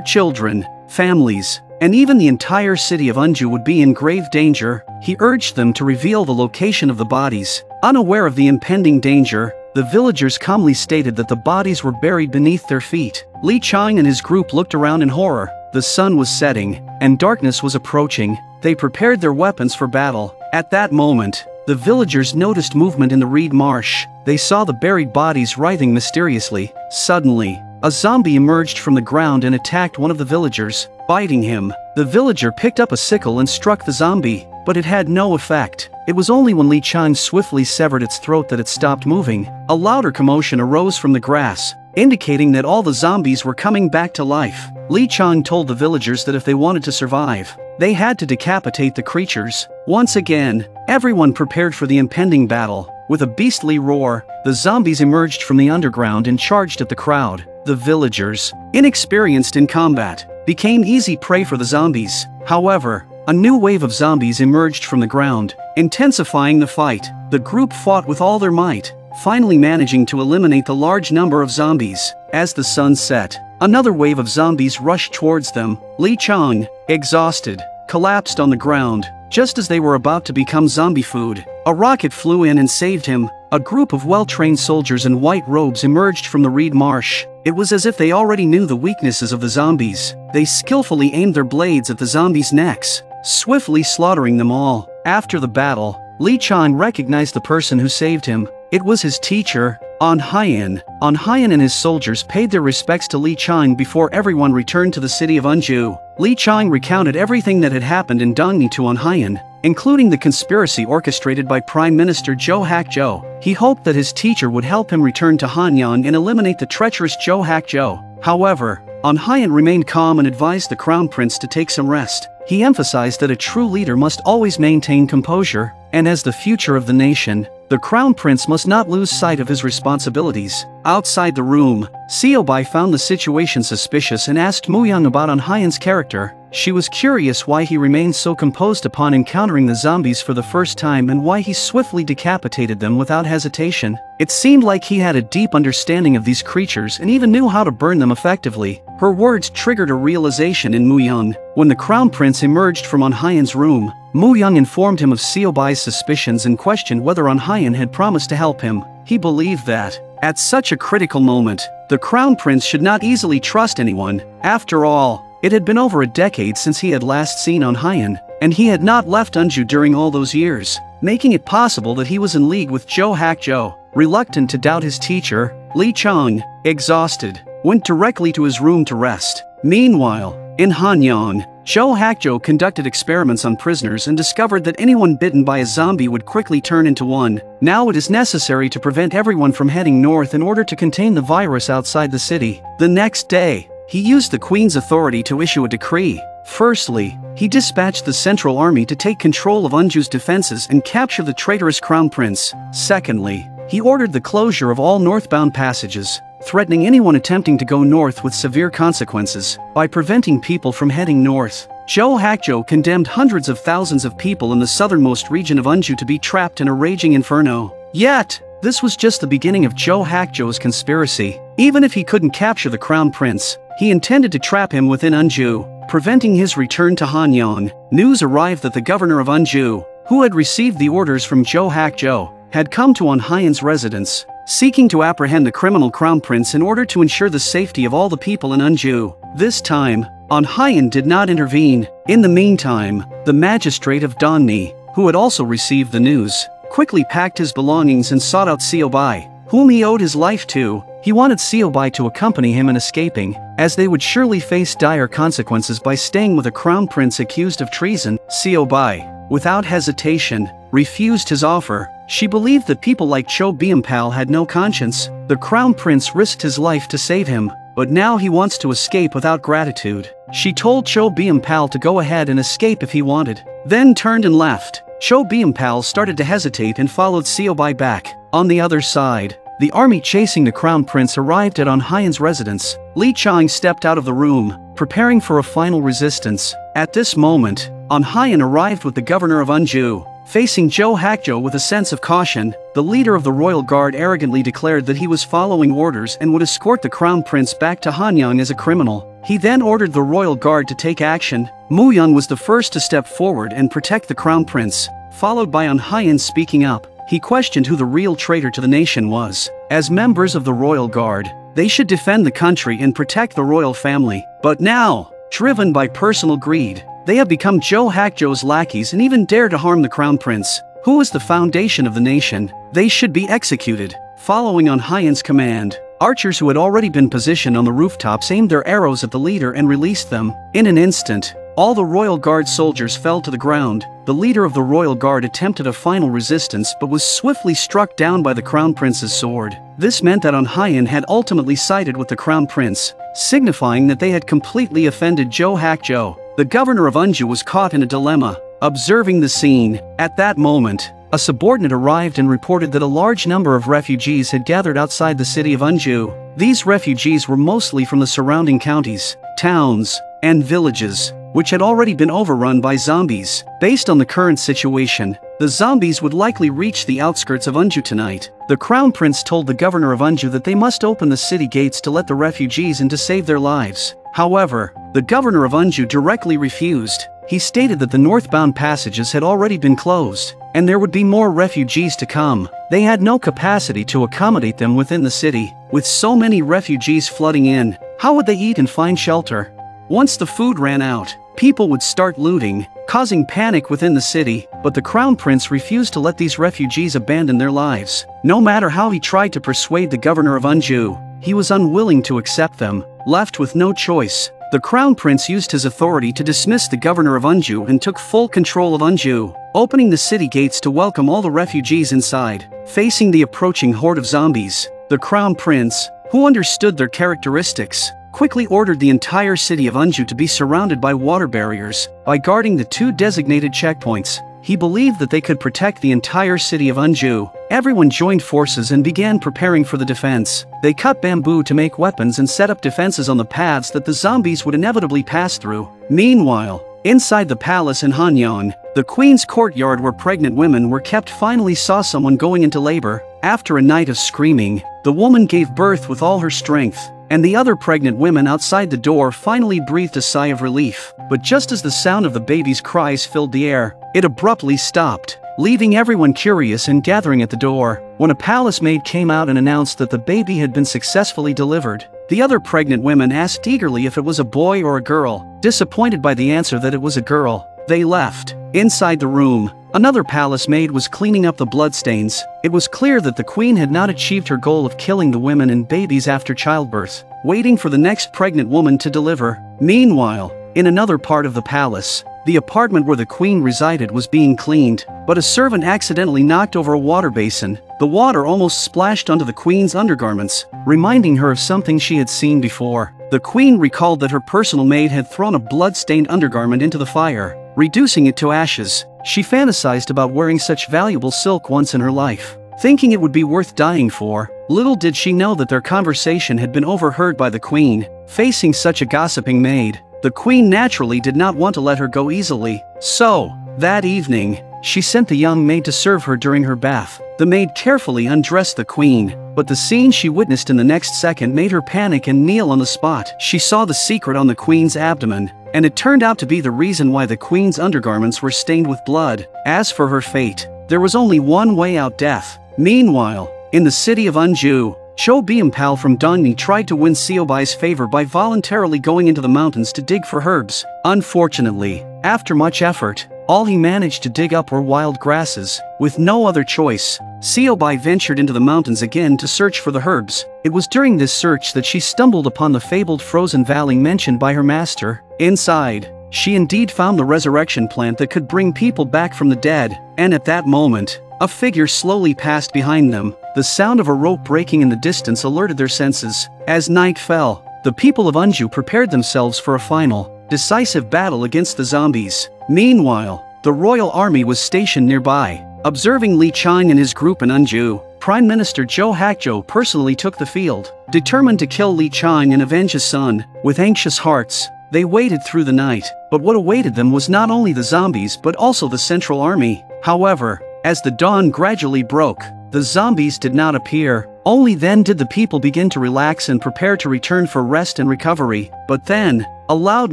children, families, and even the entire city of Anju would be in grave danger. He urged them to reveal the location of the bodies. Unaware of the impending danger, the villagers calmly stated that the bodies were buried beneath their feet. Li Chang and his group looked around in horror. The sun was setting, and darkness was approaching. They prepared their weapons for battle. At that moment, the villagers noticed movement in the reed marsh. They saw the buried bodies writhing mysteriously. Suddenly, a zombie emerged from the ground and attacked one of the villagers, biting him. The villager picked up a sickle and struck the zombie, but it had no effect. It was only when Li Chang swiftly severed its throat that it stopped moving. A louder commotion arose from the grass, indicating that all the zombies were coming back to life. Li Chang told the villagers that if they wanted to survive, they had to decapitate the creatures. Once again, everyone prepared for the impending battle. With a beastly roar, the zombies emerged from the underground and charged at the crowd. The villagers, inexperienced in combat, became easy prey for the zombies. However, a new wave of zombies emerged from the ground, intensifying the fight. The group fought with all their might, finally managing to eliminate the large number of zombies. As the sun set, another wave of zombies rushed towards them. Li Chang, exhausted, collapsed on the ground. Just as they were about to become zombie food, a rocket flew in and saved him. A group of well-trained soldiers in white robes emerged from the reed marsh. It was as if they already knew the weaknesses of the zombies. They skillfully aimed their blades at the zombies' necks, swiftly slaughtering them all. After the battle, Li Chang recognized the person who saved him. It was his teacher, An Hyan. An Hyan and his soldiers paid their respects to Li Chang before everyone returned to the city of Anju. Li Chang recounted everything that had happened in Dongni to An Hyan, including the conspiracy orchestrated by Prime Minister Zhou Hakzhou. He hoped that his teacher would help him return to Hanyang and eliminate the treacherous Zhou Hakzhou. However, An Hyan remained calm and advised the Crown Prince to take some rest. He emphasized that a true leader must always maintain composure, and as the future of the nation, the Crown Prince must not lose sight of his responsibilities. Outside the room, Xiao Bai found the situation suspicious and asked Muyang about An Hyan's character. She was curious why he remained so composed upon encountering the zombies for the first time and why he swiftly decapitated them without hesitation. It seemed like he had a deep understanding of these creatures and even knew how to burn them effectively. Her words triggered a realization in Muyang. When the Crown Prince emerged from An Hyan's room, Muyang informed him of Xiao Bai's suspicions and questioned whether An Hyan had promised to help him. He believed that, at such a critical moment, the Crown Prince should not easily trust anyone. After all, it had been over a decade since he had last seen An Hyan, and he had not left Anju during all those years, making it possible that he was in league with Zhou Hakzhou. Reluctant to doubt his teacher, Li Chang, exhausted, went directly to his room to rest. Meanwhile, in Hanyang, Zhou Hakzhou conducted experiments on prisoners and discovered that anyone bitten by a zombie would quickly turn into one. Now it is necessary to prevent everyone from heading north in order to contain the virus outside the city. The next day, he used the Queen's authority to issue a decree. Firstly, he dispatched the Central Army to take control of Anju's defenses and capture the traitorous Crown Prince. Secondly, he ordered the closure of all northbound passages, threatening anyone attempting to go north with severe consequences. By preventing people from heading north, Zhou Hakzhou condemned hundreds of thousands of people in the southernmost region of Anju to be trapped in a raging inferno. Yet, this was just the beginning of Zhou Hakzhou's conspiracy. Even if he couldn't capture the Crown Prince, he intended to trap him within Anju, preventing his return to Hanyang. News arrived that the governor of Anju, who had received the orders from Zhou Hakzhou, had come to An Hyan's residence, seeking to apprehend the criminal Crown Prince in order to ensure the safety of all the people in Anju. This time, An Hyan did not intervene. In the meantime, the magistrate of Dongni, who had also received the news, quickly packed his belongings and sought out Xiao Bai, whom he owed his life to. He wanted Xiao Bai to accompany him in escaping, as they would surely face dire consequences by staying with a Crown Prince accused of treason. Xiao Bai, without hesitation, refused his offer. She believed that people like Cho Byung-pal had no conscience. The Crown Prince risked his life to save him, but now he wants to escape without gratitude. She told Cho Byung-pal to go ahead and escape if he wanted, then turned and left. Cho Byung-pal started to hesitate and followed Xiao Bai back. On the other side, the army chasing the Crown Prince arrived at An Hyan's residence. Li Chang stepped out of the room, preparing for a final resistance. At this moment, An Hyan arrived with the governor of Anju, Facing Joe Hakjo with a sense of caution, the leader of the royal guard arrogantly declared that he was following orders and would escort the crown prince back to Hanyang as a criminal. He then ordered the royal guard to take action. Mu Yun was the first to step forward and protect the crown prince, followed by An Hyan speaking up. He questioned who the real traitor to the nation was. As members of the royal guard, they should defend the country and protect the royal family. But now, driven by personal greed, they have become Joe Hakjo's lackeys and even dare to harm the crown prince, who is the foundation of the nation. They should be executed. Following An Hyan's command, archers who had already been positioned on the rooftops aimed their arrows at the leader and released them. In an instant, all the royal guard soldiers fell to the ground. The leader of the royal guard attempted a final resistance but was swiftly struck down by the crown prince's sword. This meant that An Hyan had ultimately sided with the crown prince, signifying that they had completely offended Joe Hakjo. The governor of Unju was caught in a dilemma. Observing the scene, at that moment, a subordinate arrived and reported that a large number of refugees had gathered outside the city of Unju. These refugees were mostly from the surrounding counties, towns, and villages, which had already been overrun by zombies. Based on the current situation, the zombies would likely reach the outskirts of Unju tonight. The crown prince told the governor of Unju that they must open the city gates to let the refugees in to save their lives. However, the governor of Unju directly refused. He stated that the northbound passages had already been closed, and there would be more refugees to come. They had no capacity to accommodate them within the city. With so many refugees flooding in, how would they eat and find shelter? Once the food ran out, people would start looting, causing panic within the city, but the crown prince refused to let these refugees abandon their lives. No matter how he tried to persuade the governor of Unju, he was unwilling to accept them. Left with no choice, the crown prince used his authority to dismiss the governor of Unju and took full control of Unju, opening the city gates to welcome all the refugees inside. Facing the approaching horde of zombies, the crown prince, who understood their characteristics, quickly ordered the entire city of Unju to be surrounded by water barriers. By guarding the two designated checkpoints, he believed that they could protect the entire city of Unju. Everyone joined forces and began preparing for the defense. They cut bamboo to make weapons and set up defenses on the paths that the zombies would inevitably pass through. Meanwhile, inside the palace in Hanyang, the queen's courtyard where pregnant women were kept finally saw someone going into labor. After a night of screaming, the woman gave birth with all her strength, and the other pregnant women outside the door finally breathed a sigh of relief. But just as the sound of the baby's cries filled the air, it abruptly stopped, leaving everyone curious and gathering at the door. When a palace maid came out and announced that the baby had been successfully delivered, the other pregnant women asked eagerly if it was a boy or a girl. Disappointed by the answer that it was a girl, they left. Inside the room, another palace maid was cleaning up the bloodstains. It was clear that the queen had not achieved her goal of killing the women and babies after childbirth, waiting for the next pregnant woman to deliver. Meanwhile, in another part of the palace, the apartment where the queen resided was being cleaned, but a servant accidentally knocked over a water basin. The water almost splashed onto the queen's undergarments, reminding her of something she had seen before. The queen recalled that her personal maid had thrown a blood-stained undergarment into the fire, reducing it to ashes. She fantasized about wearing such valuable silk once in her life, thinking it would be worth dying for. Little did she know that their conversation had been overheard by the queen. Facing such a gossiping maid, the queen naturally did not want to let her go easily. So, that evening, she sent the young maid to serve her during her bath. The maid carefully undressed the queen, but the scene she witnessed in the next second made her panic and kneel on the spot. She saw the secret on the queen's abdomen, and it turned out to be the reason why the queen's undergarments were stained with blood. As for her fate, there was only one way out: death. Meanwhile, in the city of Unju, Cho Byung-pal from Dongni tried to win Seobai's favor by voluntarily going into the mountains to dig for herbs. Unfortunately, after much effort, all he managed to dig up were wild grasses. With no other choice, Seobai ventured into the mountains again to search for the herbs. It was during this search that she stumbled upon the fabled frozen valley mentioned by her master. Inside, she indeed found the resurrection plant that could bring people back from the dead, and at that moment, a figure slowly passed behind them. The sound of a rope breaking in the distance alerted their senses. As night fell, the people of Unju prepared themselves for a final, decisive battle against the zombies. Meanwhile, the royal army was stationed nearby. Observing Li Chang and his group in Unju, Prime Minister Joe Hakjo personally took the field, determined to kill Li Chang and avenge his son. With anxious hearts, they waited through the night, but what awaited them was not only the zombies but also the Central Army. However, as the dawn gradually broke, the zombies did not appear. Only then did the people begin to relax and prepare to return for rest and recovery. But then, a loud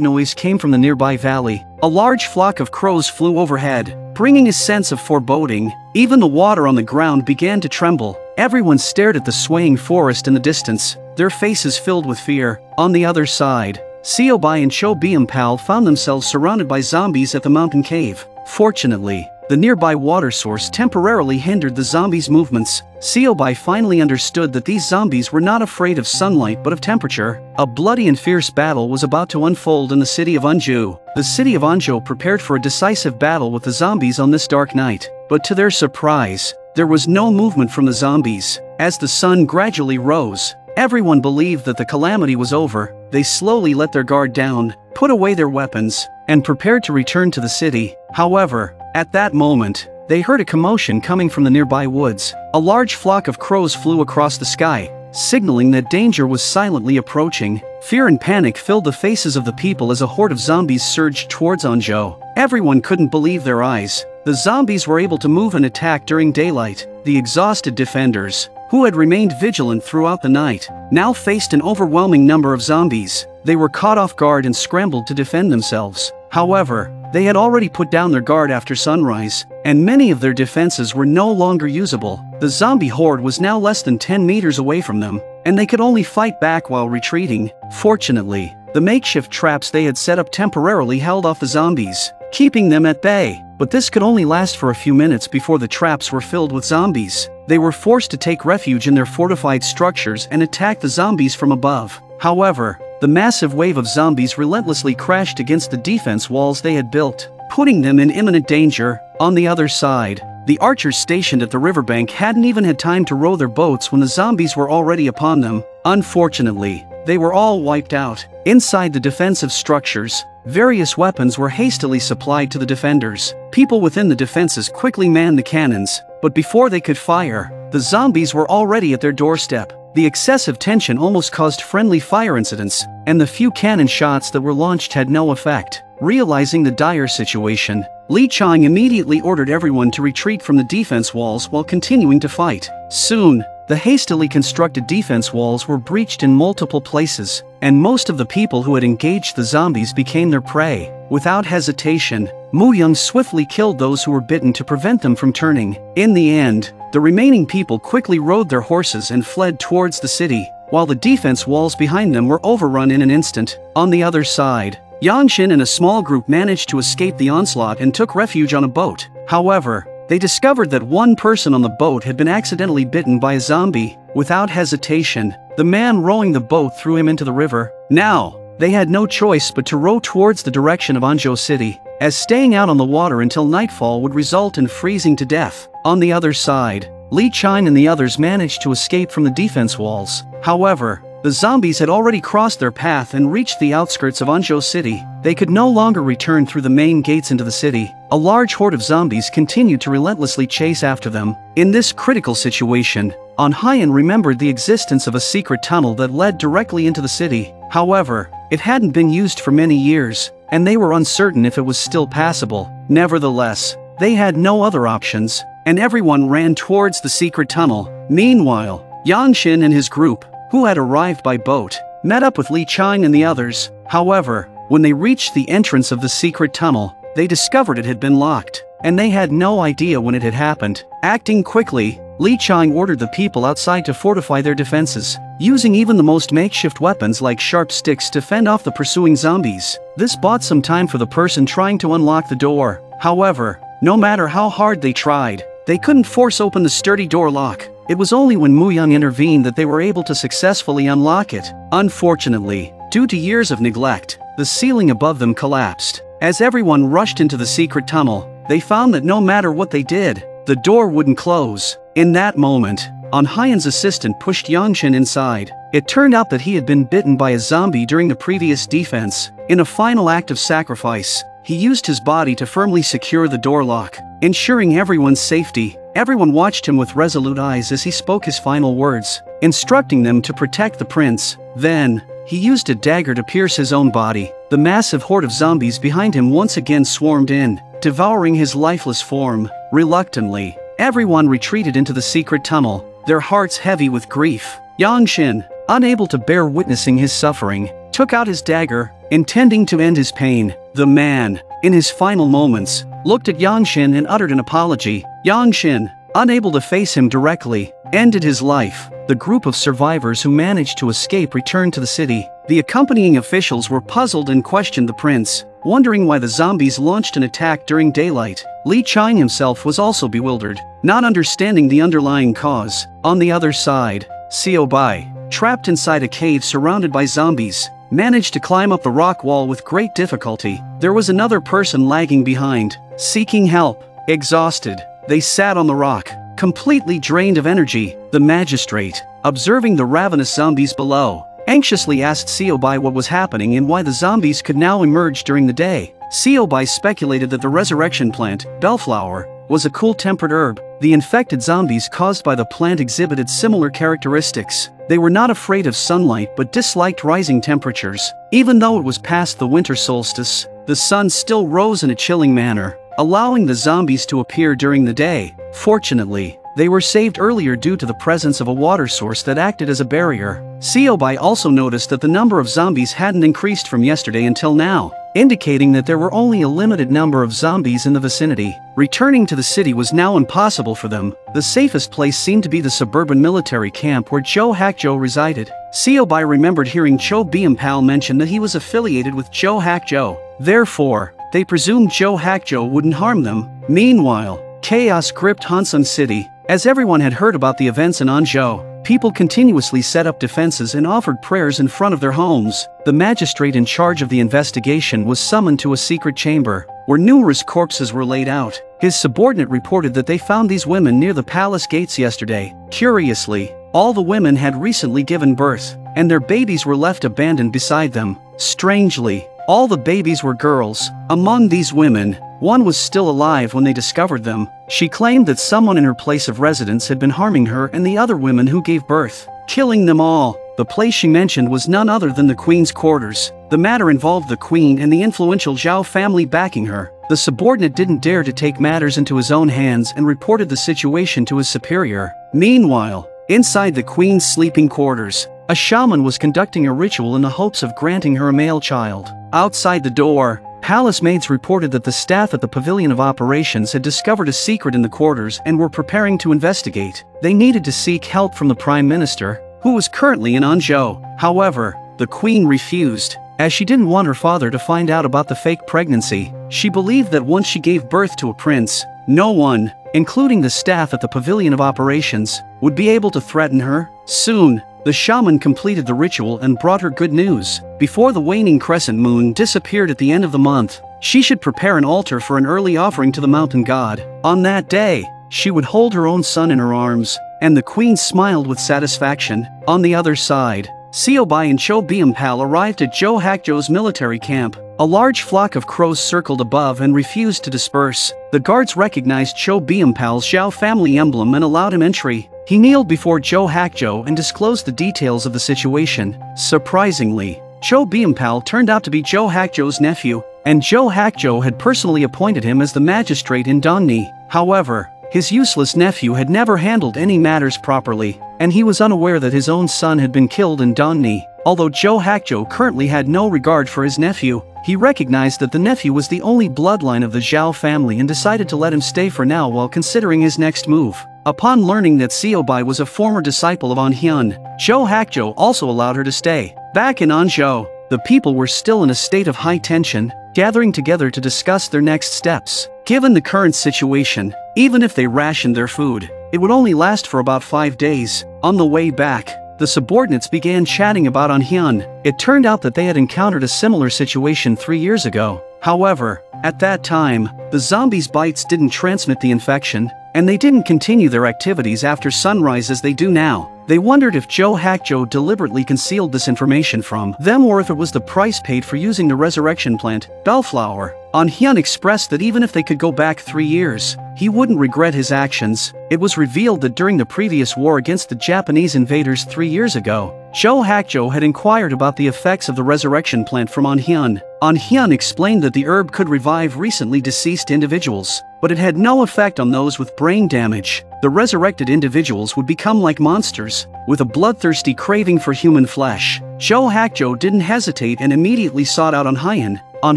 noise came from the nearby valley. A large flock of crows flew overhead, bringing a sense of foreboding. Even the water on the ground began to tremble. Everyone stared at the swaying forest in the distance, their faces filled with fear. On the other side, Siobai and Chobiampal found themselves surrounded by zombies at the mountain cave. Fortunately, the nearby water source temporarily hindered the zombies' movements. Siobai finally understood that these zombies were not afraid of sunlight but of temperature. A bloody and fierce battle was about to unfold in the city of Anjou. The city of Anjou prepared for a decisive battle with the zombies on this dark night. But to their surprise, there was no movement from the zombies. As the sun gradually rose, everyone believed that the calamity was over. They slowly let their guard down, put away their weapons, and prepared to return to the city. However, at that moment, they heard a commotion coming from the nearby woods. A large flock of crows flew across the sky, signaling that danger was silently approaching. Fear and panic filled the faces of the people as a horde of zombies surged towards Anjou. Everyone couldn't believe their eyes. The zombies were able to move and attack during daylight. The exhausted defenders, who had remained vigilant throughout the night, now faced an overwhelming number of zombies. They were caught off guard and scrambled to defend themselves. However, they had already put down their guard after sunrise, and many of their defenses were no longer usable. The zombie horde was now less than ten meters away from them, and they could only fight back while retreating. Fortunately, the makeshift traps they had set up temporarily held off the zombies, keeping them at bay. But this could only last for a few minutes before the traps were filled with zombies. They were forced to take refuge in their fortified structures and attack the zombies from above. However, the massive wave of zombies relentlessly crashed against the defense walls they had built, putting them in imminent danger. On the other side, the archers stationed at the riverbank hadn't even had time to row their boats when the zombies were already upon them. Unfortunately, they were all wiped out. Inside the defensive structures, various weapons were hastily supplied to the defenders. People within the defenses quickly manned the cannons, but before they could fire, the zombies were already at their doorstep. The excessive tension almost caused friendly fire incidents, and the few cannon shots that were launched had no effect. Realizing the dire situation, Li Chang immediately ordered everyone to retreat from the defense walls while continuing to fight. Soon, the hastily constructed defense walls were breached in multiple places, and most of the people who had engaged the zombies became their prey. Without hesitation, Mu Yung swiftly killed those who were bitten to prevent them from turning. In the end, the remaining people quickly rode their horses and fled towards the city, while the defense walls behind them were overrun in an instant. On the other side, Yangshin and a small group managed to escape the onslaught and took refuge on a boat. However, they discovered that one person on the boat had been accidentally bitten by a zombie. Without hesitation, the man rowing the boat threw him into the river. Now, they had no choice but to row towards the direction of Anjou City, as staying out on the water until nightfall would result in freezing to death. On the other side, Li Chang and the others managed to escape from the defense walls. However, the zombies had already crossed their path and reached the outskirts of Anjou City. They could no longer return through the main gates into the city. A large horde of zombies continued to relentlessly chase after them. In this critical situation, An Hyan remembered the existence of a secret tunnel that led directly into the city. However, it hadn't been used for many years, and they were uncertain if it was still passable. Nevertheless, they had no other options, and everyone ran towards the secret tunnel. Meanwhile, Yangshin and his group, who had arrived by boat, met up with Li Chang and the others. However, when they reached the entrance of the secret tunnel, they discovered it had been locked, and they had no idea when it had happened. Acting quickly, Li Chang ordered the people outside to fortify their defenses, using even the most makeshift weapons like sharp sticks to fend off the pursuing zombies. This bought some time for the person trying to unlock the door. However, no matter how hard they tried, they couldn't force open the sturdy door lock. It was only when Mu Yung intervened that they were able to successfully unlock it. Unfortunately, due to years of neglect, the ceiling above them collapsed. As everyone rushed into the secret tunnel, they found that no matter what they did, the door wouldn't close. In that moment, An Hyan's assistant pushed Yangshin inside. It turned out that he had been bitten by a zombie during the previous defense. In a final act of sacrifice, he used his body to firmly secure the door lock, ensuring everyone's safety. Everyone watched him with resolute eyes as he spoke his final words, instructing them to protect the prince. Then, he used a dagger to pierce his own body. The massive horde of zombies behind him once again swarmed in, Devouring his lifeless form, reluctantly, everyone retreated into the secret tunnel, their hearts heavy with grief. Yangshin, unable to bear witnessing his suffering, took out his dagger, intending to end his pain. The man, in his final moments, looked at Yangshin and uttered an apology. Yangshin, unable to face him directly, ended his life. The group of survivors who managed to escape returned to the city. The accompanying officials were puzzled and questioned the prince, wondering why the zombies launched an attack during daylight. Li Chang himself was also bewildered, not understanding the underlying cause. On the other side, Xiao Bai, trapped inside a cave surrounded by zombies, managed to climb up the rock wall with great difficulty. There was another person lagging behind, seeking help. Exhausted, they sat on the rock, completely drained of energy. The magistrate, observing the ravenous zombies below, anxiously asked Xiao Bai what was happening and why the zombies could now emerge during the day. Xiao Bai speculated that the resurrection plant, bellflower, was a cool-tempered herb. The infected zombies caused by the plant exhibited similar characteristics. They were not afraid of sunlight but disliked rising temperatures. Even though it was past the winter solstice, the sun still rose in a chilling manner, allowing the zombies to appear during the day. Fortunately, they were saved earlier due to the presence of a water source that acted as a barrier. Xiao Bai also noticed that the number of zombies hadn't increased from yesterday until now, indicating that there were only a limited number of zombies in the vicinity. Returning to the city was now impossible for them. The safest place seemed to be the suburban military camp where Zhou Hakzhou resided. Xiao Bai remembered hearing Zhou Bianpao mention that he was affiliated with Zhou Hakzhou. Therefore, they presumed Zhou Hakzhou wouldn't harm them. Meanwhile, chaos gripped Hansun City. As everyone had heard about the events in Anzhou, people continuously set up defenses and offered prayers in front of their homes. The magistrate in charge of the investigation was summoned to a secret chamber, where numerous corpses were laid out. His subordinate reported that they found these women near the palace gates yesterday. Curiously, all the women had recently given birth, and their babies were left abandoned beside them. Strangely, all the babies were girls. Among these women, one was still alive when they discovered them. She claimed that someone in her place of residence had been harming her and the other women who gave birth, killing them all. The place she mentioned was none other than the queen's quarters. The matter involved the queen and the influential Zhao family backing her. The subordinate didn't dare to take matters into his own hands and reported the situation to his superior. Meanwhile, inside the queen's sleeping quarters, a shaman was conducting a ritual in the hopes of granting her a male child. Outside the door, palace maids reported that the staff at the Pavilion of Operations had discovered a secret in the quarters and were preparing to investigate. They needed to seek help from the Prime Minister, who was currently in Anzhou. However, the Queen refused, as she didn't want her father to find out about the fake pregnancy. She believed that once she gave birth to a prince, no one, including the staff at the Pavilion of Operations, would be able to threaten her. Soon, the shaman completed the ritual and brought her good news. Before the waning crescent moon disappeared at the end of the month, she should prepare an altar for an early offering to the mountain god. On that day, she would hold her own son in her arms, and the queen smiled with satisfaction. On the other side, Xiao Bai and Zhou Bianpao arrived at Zhou Hakzhou's military camp. A large flock of crows circled above and refused to disperse. The guards recognized Zhou Bianpao's Zhao family emblem and allowed him entry. He kneeled before Zhou Hakzhou and disclosed the details of the situation. Surprisingly, Zhou Bianpao turned out to be Zhou Hakzhou's nephew, and Zhou Hakzhou had personally appointed him as the magistrate in Dongni. However, his useless nephew had never handled any matters properly, and he was unaware that his own son had been killed in Dongni. Although Zhou Hakzhou currently had no regard for his nephew, he recognized that the nephew was the only bloodline of the Zhao family and decided to let him stay for now while considering his next move. Upon learning that Xiao Bai was a former disciple of An Hyun, Zhou Hakzhou also allowed her to stay. Back in Anzhou, the people were still in a state of high tension, gathering together to discuss their next steps. Given the current situation, even if they rationed their food, it would only last for about five days. On the way back, the subordinates began chatting about An Hyun. It turned out that they had encountered a similar situation three years ago. However, at that time, the zombies' bites didn't transmit the infection, and they didn't continue their activities after sunrise as they do now. They wondered if Zhou Hakzhou deliberately concealed this information from them or if it was the price paid for using the resurrection plant, bellflower. An Hyun expressed that even if they could go back three years, he wouldn't regret his actions. It was revealed that during the previous war against the Japanese invaders three years ago, Zhou Haqiu had inquired about the effects of the resurrection plant from An Hyun. An Hyun explained that the herb could revive recently deceased individuals, but it had no effect on those with brain damage. The resurrected individuals would become like monsters, with a bloodthirsty craving for human flesh. Zhou Haqiu didn't hesitate and immediately sought out An Hyun. An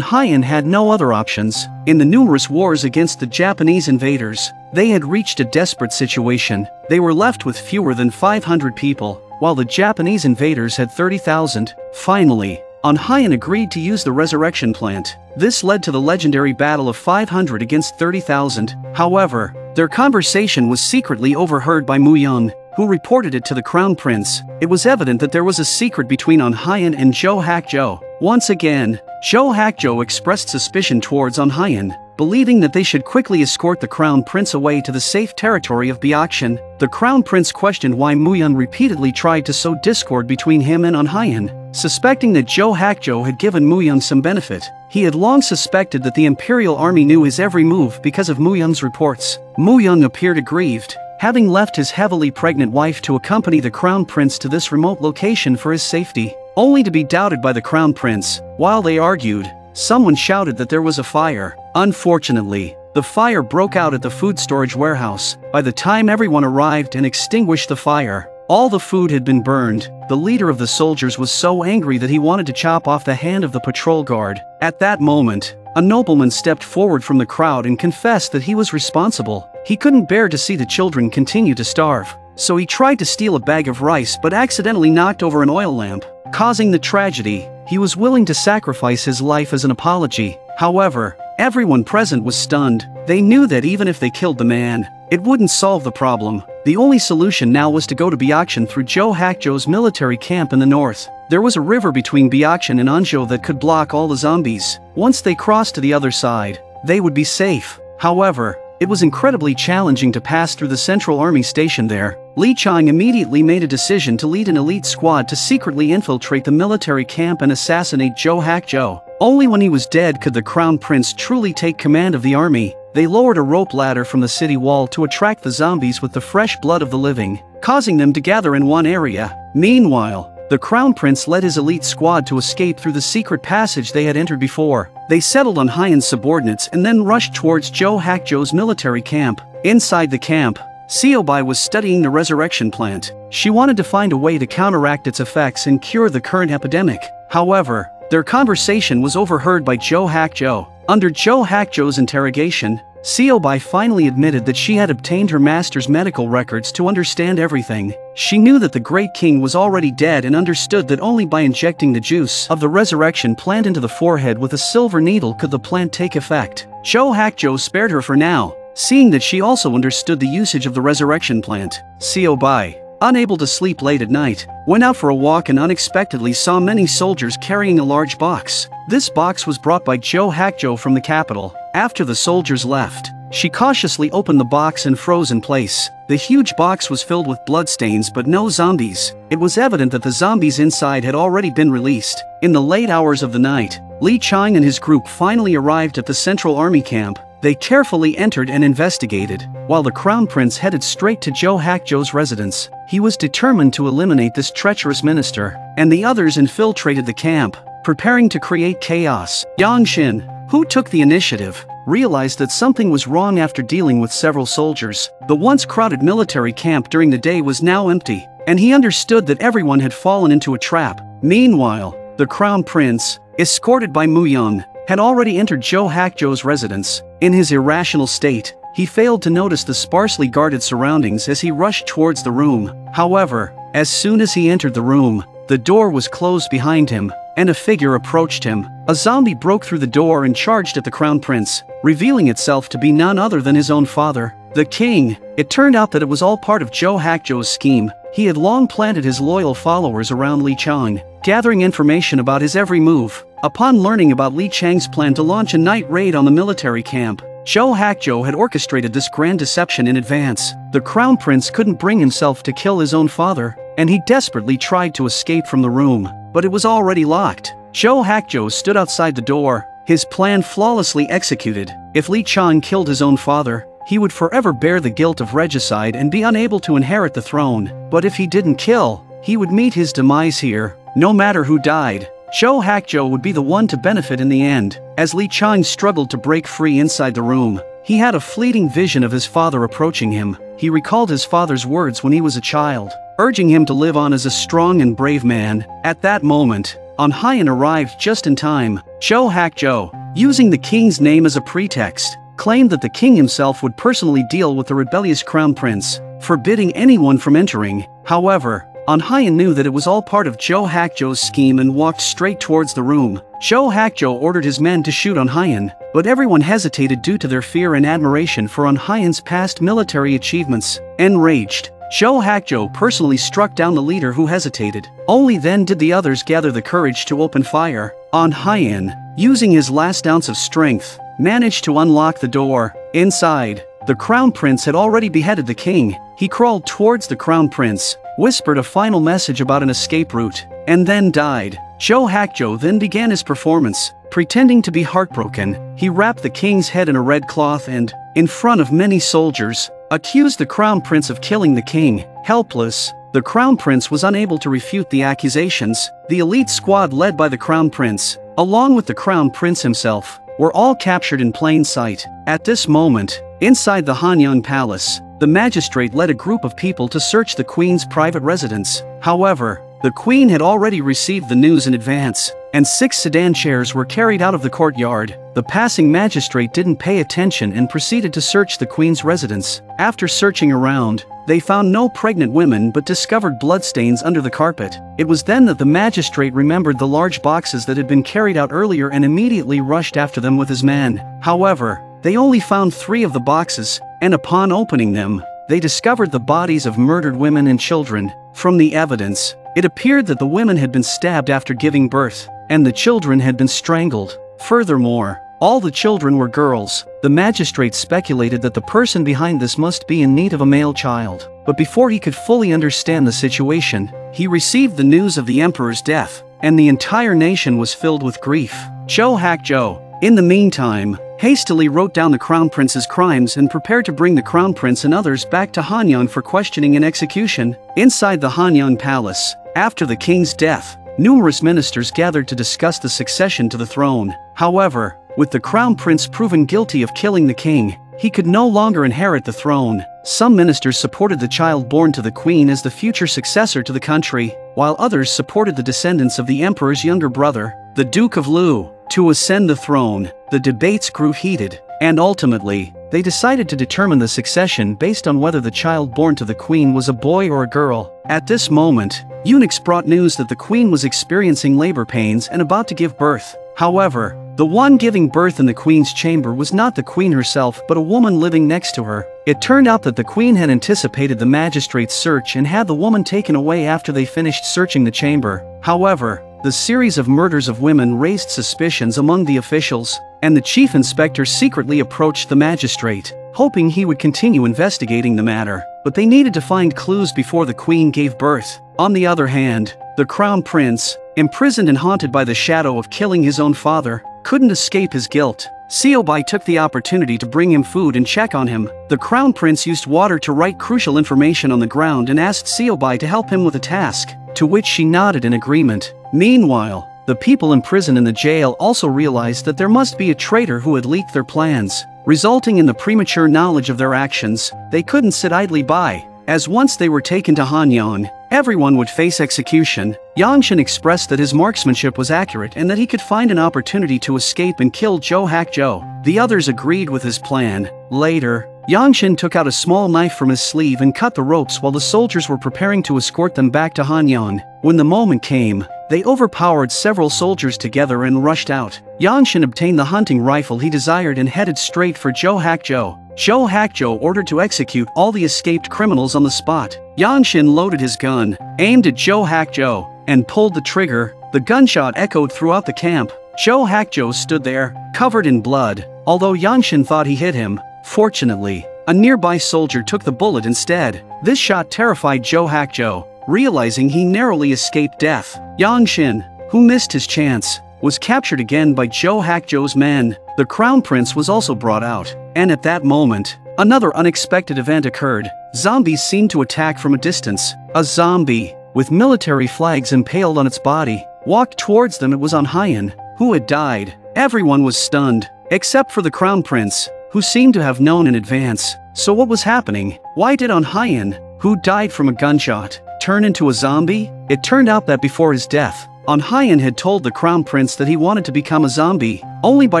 Hyun had no other options. In the numerous wars against the Japanese invaders, they had reached a desperate situation. They were left with fewer than five hundred people, while the Japanese invaders had thirty thousand. Finally, An Hyun agreed to use the resurrection plant. This led to the legendary battle of five hundred against thirty thousand. However, their conversation was secretly overheard by Mu Yong, who reported it to the crown prince. It was evident that there was a secret between An Hyun and Zhou Haqiu. Once again, Zhou Haqiu expressed suspicion towards An Hyun, believing that they should quickly escort the crown prince away to the safe territory of Biaxian. The crown prince questioned why Mu Yun repeatedly tried to sow discord between him and An Hyun. Suspecting that Zhou Haqiu had given Mu Yun some benefit, he had long suspected that the imperial army knew his every move because of Mu Yun's reports. Mu Yun appeared aggrieved, having left his heavily pregnant wife to accompany the crown prince to this remote location for his safety, only to be doubted by the crown prince. While they argued, someone shouted that there was a fire. Unfortunately, the fire broke out at the food storage warehouse. By the time everyone arrived and extinguished the fire, all the food had been burned. The leader of the soldiers was so angry that he wanted to chop off the hand of the patrol guard. At that moment, a nobleman stepped forward from the crowd and confessed that he was responsible. He couldn't bear to see the children continue to starve, so he tried to steal a bag of rice but accidentally knocked over an oil lamp, causing the tragedy. He was willing to sacrifice his life as an apology. However, everyone present was stunned. They knew that even if they killed the man, it wouldn't solve the problem. The only solution now was to go to Biaxian through Zhou Haqiu's military camp in the north. There was a river between Biaxian and Anzhou that could block all the zombies. Once they crossed to the other side, they would be safe. However, it was incredibly challenging to pass through the Central Army station there. Li Chang immediately made a decision to lead an elite squad to secretly infiltrate the military camp and assassinate Zhou Haqiu. Only when he was dead could the crown prince truly take command of the army. They lowered a rope ladder from the city wall to attract the zombies with the fresh blood of the living, causing them to gather in one area. Meanwhile, the crown prince led his elite squad to escape through the secret passage they had entered before. They settled on Hyan's subordinates and then rushed towards Zhou Haqiu's military camp. Inside the camp, Xiao Bai was studying the resurrection plant. She wanted to find a way to counteract its effects and cure the current epidemic. However, their conversation was overheard by Zhou Haqiu. Under Zhou Haqiu's interrogation, Xiao Bai finally admitted that she had obtained her master's medical records to understand everything. She knew that the great king was already dead and understood that only by injecting the juice of the resurrection plant into the forehead with a silver needle could the plant take effect. Zhou Haqiu spared her for now, seeing that she also understood the usage of the resurrection plant. Xiao Bai, unable to sleep late at night, went out for a walk and unexpectedly saw many soldiers carrying a large box. This box was brought by Zhou Haqiu from the capital. After the soldiers left, she cautiously opened the box and froze in place. The huge box was filled with bloodstains but no zombies. It was evident that the zombies inside had already been released. In the late hours of the night, Li Chang and his group finally arrived at the Central Army camp. They carefully entered and investigated, while the crown prince headed straight to Zhou Haqiu's residence. He was determined to eliminate this treacherous minister, and the others infiltrated the camp, preparing to create chaos. Yang Xin, who took the initiative, realized that something was wrong after dealing with several soldiers. The once crowded military camp during the day was now empty, and he understood that everyone had fallen into a trap. Meanwhile, the crown prince, escorted by Mu Yong, had already entered Zhou Haqiu's residence. In his irrational state, he failed to notice the sparsely guarded surroundings as he rushed towards the room. However, as soon as he entered the room, the door was closed behind him, and a figure approached him. A zombie broke through the door and charged at the crown prince, revealing itself to be none other than his own father, the king. It turned out that it was all part of Zhou Haqiu's scheme. He had long planted his loyal followers around Li Chang, gathering information about his every move. Upon learning about Li Chang's plan to launch a night raid on the military camp, Zhou Haqiu had orchestrated this grand deception in advance. The crown prince couldn't bring himself to kill his own father, and he desperately tried to escape from the room, but it was already locked. Zhou Haqiu stood outside the door, his plan flawlessly executed. If Li Chang killed his own father, he would forever bear the guilt of regicide and be unable to inherit the throne. But if he didn't kill, He would meet his demise here, no matter who died. Cho Hak-jo would be the one to benefit in the end. As Li Chang struggled to break free inside the room, he had a fleeting vision of his father approaching him. He recalled his father's words when he was a child, urging him to live on as a strong and brave man. At that moment, On Hyen arrived just in time. Cho Hak-jo, using the king's name as a pretext, claimed that the king himself would personally deal with the rebellious crown prince, forbidding anyone from entering. However, On Hyen knew that it was all part of Cho Hak-jo's scheme and walked straight towards the room. Cho Hak-jo ordered his men to shoot On Hyen, but everyone hesitated due to their fear and admiration for On Hyen's past military achievements. Enraged, Cho Hak-jo personally struck down the leader who hesitated. Only then did the others gather the courage to open fire. On Hyen, using his last ounce of strength, managed to unlock the door. Inside, the crown prince had already beheaded the king. He crawled towards the crown prince, whispered a final message about an escape route, and then died. Cho Hak-jo then began his performance. Pretending to be heartbroken, he wrapped the king's head in a red cloth and, in front of many soldiers, accused the crown prince of killing the king. Helpless, the crown prince was unable to refute the accusations. The elite squad led by the crown prince, along with the crown prince himself, were all captured in plain sight. At this moment, inside the Hanyang Palace, the magistrate led a group of people to search the queen's private residence. However, the queen had already received the news in advance, and six sedan chairs were carried out of the courtyard. The passing magistrate didn't pay attention and proceeded to search the queen's residence. After searching around, they found no pregnant women but discovered bloodstains under the carpet. It was then that the magistrate remembered the large boxes that had been carried out earlier and immediately rushed after them with his men. However, they only found three of the boxes, and upon opening them, they discovered the bodies of murdered women and children. From the evidence, it appeared that the women had been stabbed after giving birth, and the children had been strangled. Furthermore, all the children were girls. The magistrate speculated that the person behind this must be in need of a male child. But before he could fully understand the situation, he received the news of the emperor's death, and the entire nation was filled with grief. Cho Hak-jo, in the meantime, hastily wrote down the crown prince's crimes and prepared to bring the crown prince and others back to Hanyang for questioning and execution. Inside the Hanyang Palace, after the king's death, numerous ministers gathered to discuss the succession to the throne. However, with the crown prince proven guilty of killing the king, he could no longer inherit the throne. Some ministers supported the child born to the queen as the future successor to the country, while others supported the descendants of the emperor's younger brother, the Duke of Lu, to ascend the throne. The debates grew heated, and ultimately, they decided to determine the succession based on whether the child born to the queen was a boy or a girl. At this moment, eunuchs brought news that the queen was experiencing labor pains and about to give birth. However, the one giving birth in the queen's chamber was not the queen herself but a woman living next to her. It turned out that the queen had anticipated the magistrate's search and had the woman taken away after they finished searching the chamber. However, the series of murders of women raised suspicions among the officials, and the chief inspector secretly approached the magistrate, hoping he would continue investigating the matter. But they needed to find clues before the queen gave birth. On the other hand, the crown prince, imprisoned and haunted by the shadow of killing his own father, couldn't escape his guilt. Xiao Bai took the opportunity to bring him food and check on him. The crown prince used water to write crucial information on the ground and asked Xiao Bai to help him with a task, to which she nodded in agreement. Meanwhile, the people in prison and the jail also realized that there must be a traitor who had leaked their plans. Resulting in the premature knowledge of their actions, they couldn't sit idly by, as once they were taken to Hanyang, everyone would face execution. Yangshan expressed that his marksmanship was accurate and that he could find an opportunity to escape and kill Cho Hak-jo. The others agreed with his plan. Later, Yangshan took out a small knife from his sleeve and cut the ropes while the soldiers were preparing to escort them back to Hanyang. When the moment came, they overpowered several soldiers together and rushed out. Yangshan obtained the hunting rifle he desired and headed straight for Cho Hak-jo. Cho Hak-jo ordered to execute all the escaped criminals on the spot. Yangshan loaded his gun, aimed at Cho Hak-jo, and pulled the trigger. The gunshot echoed throughout the camp. Cho Hak-jo stood there, covered in blood, although Yangshan thought he hit him. Fortunately, a nearby soldier took the bullet instead. This shot terrified Cho Hak-jo, realizing he narrowly escaped death. Yangshan, who missed his chance, was captured again by Cho Hak-jo's men. The crown prince was also brought out, and at that moment, another unexpected event occurred. Zombies seemed to attack from a distance. A zombie, with military flags impaled on its body, walked towards them. It was Anhayan, who had died. Everyone was stunned, except for the crown prince, who seemed to have known in advance. So what was happening? Why did Anhayan, who died from a gunshot, turn into a zombie? It turned out that before his death, Anhayan had told the crown prince that he wanted to become a zombie. Only by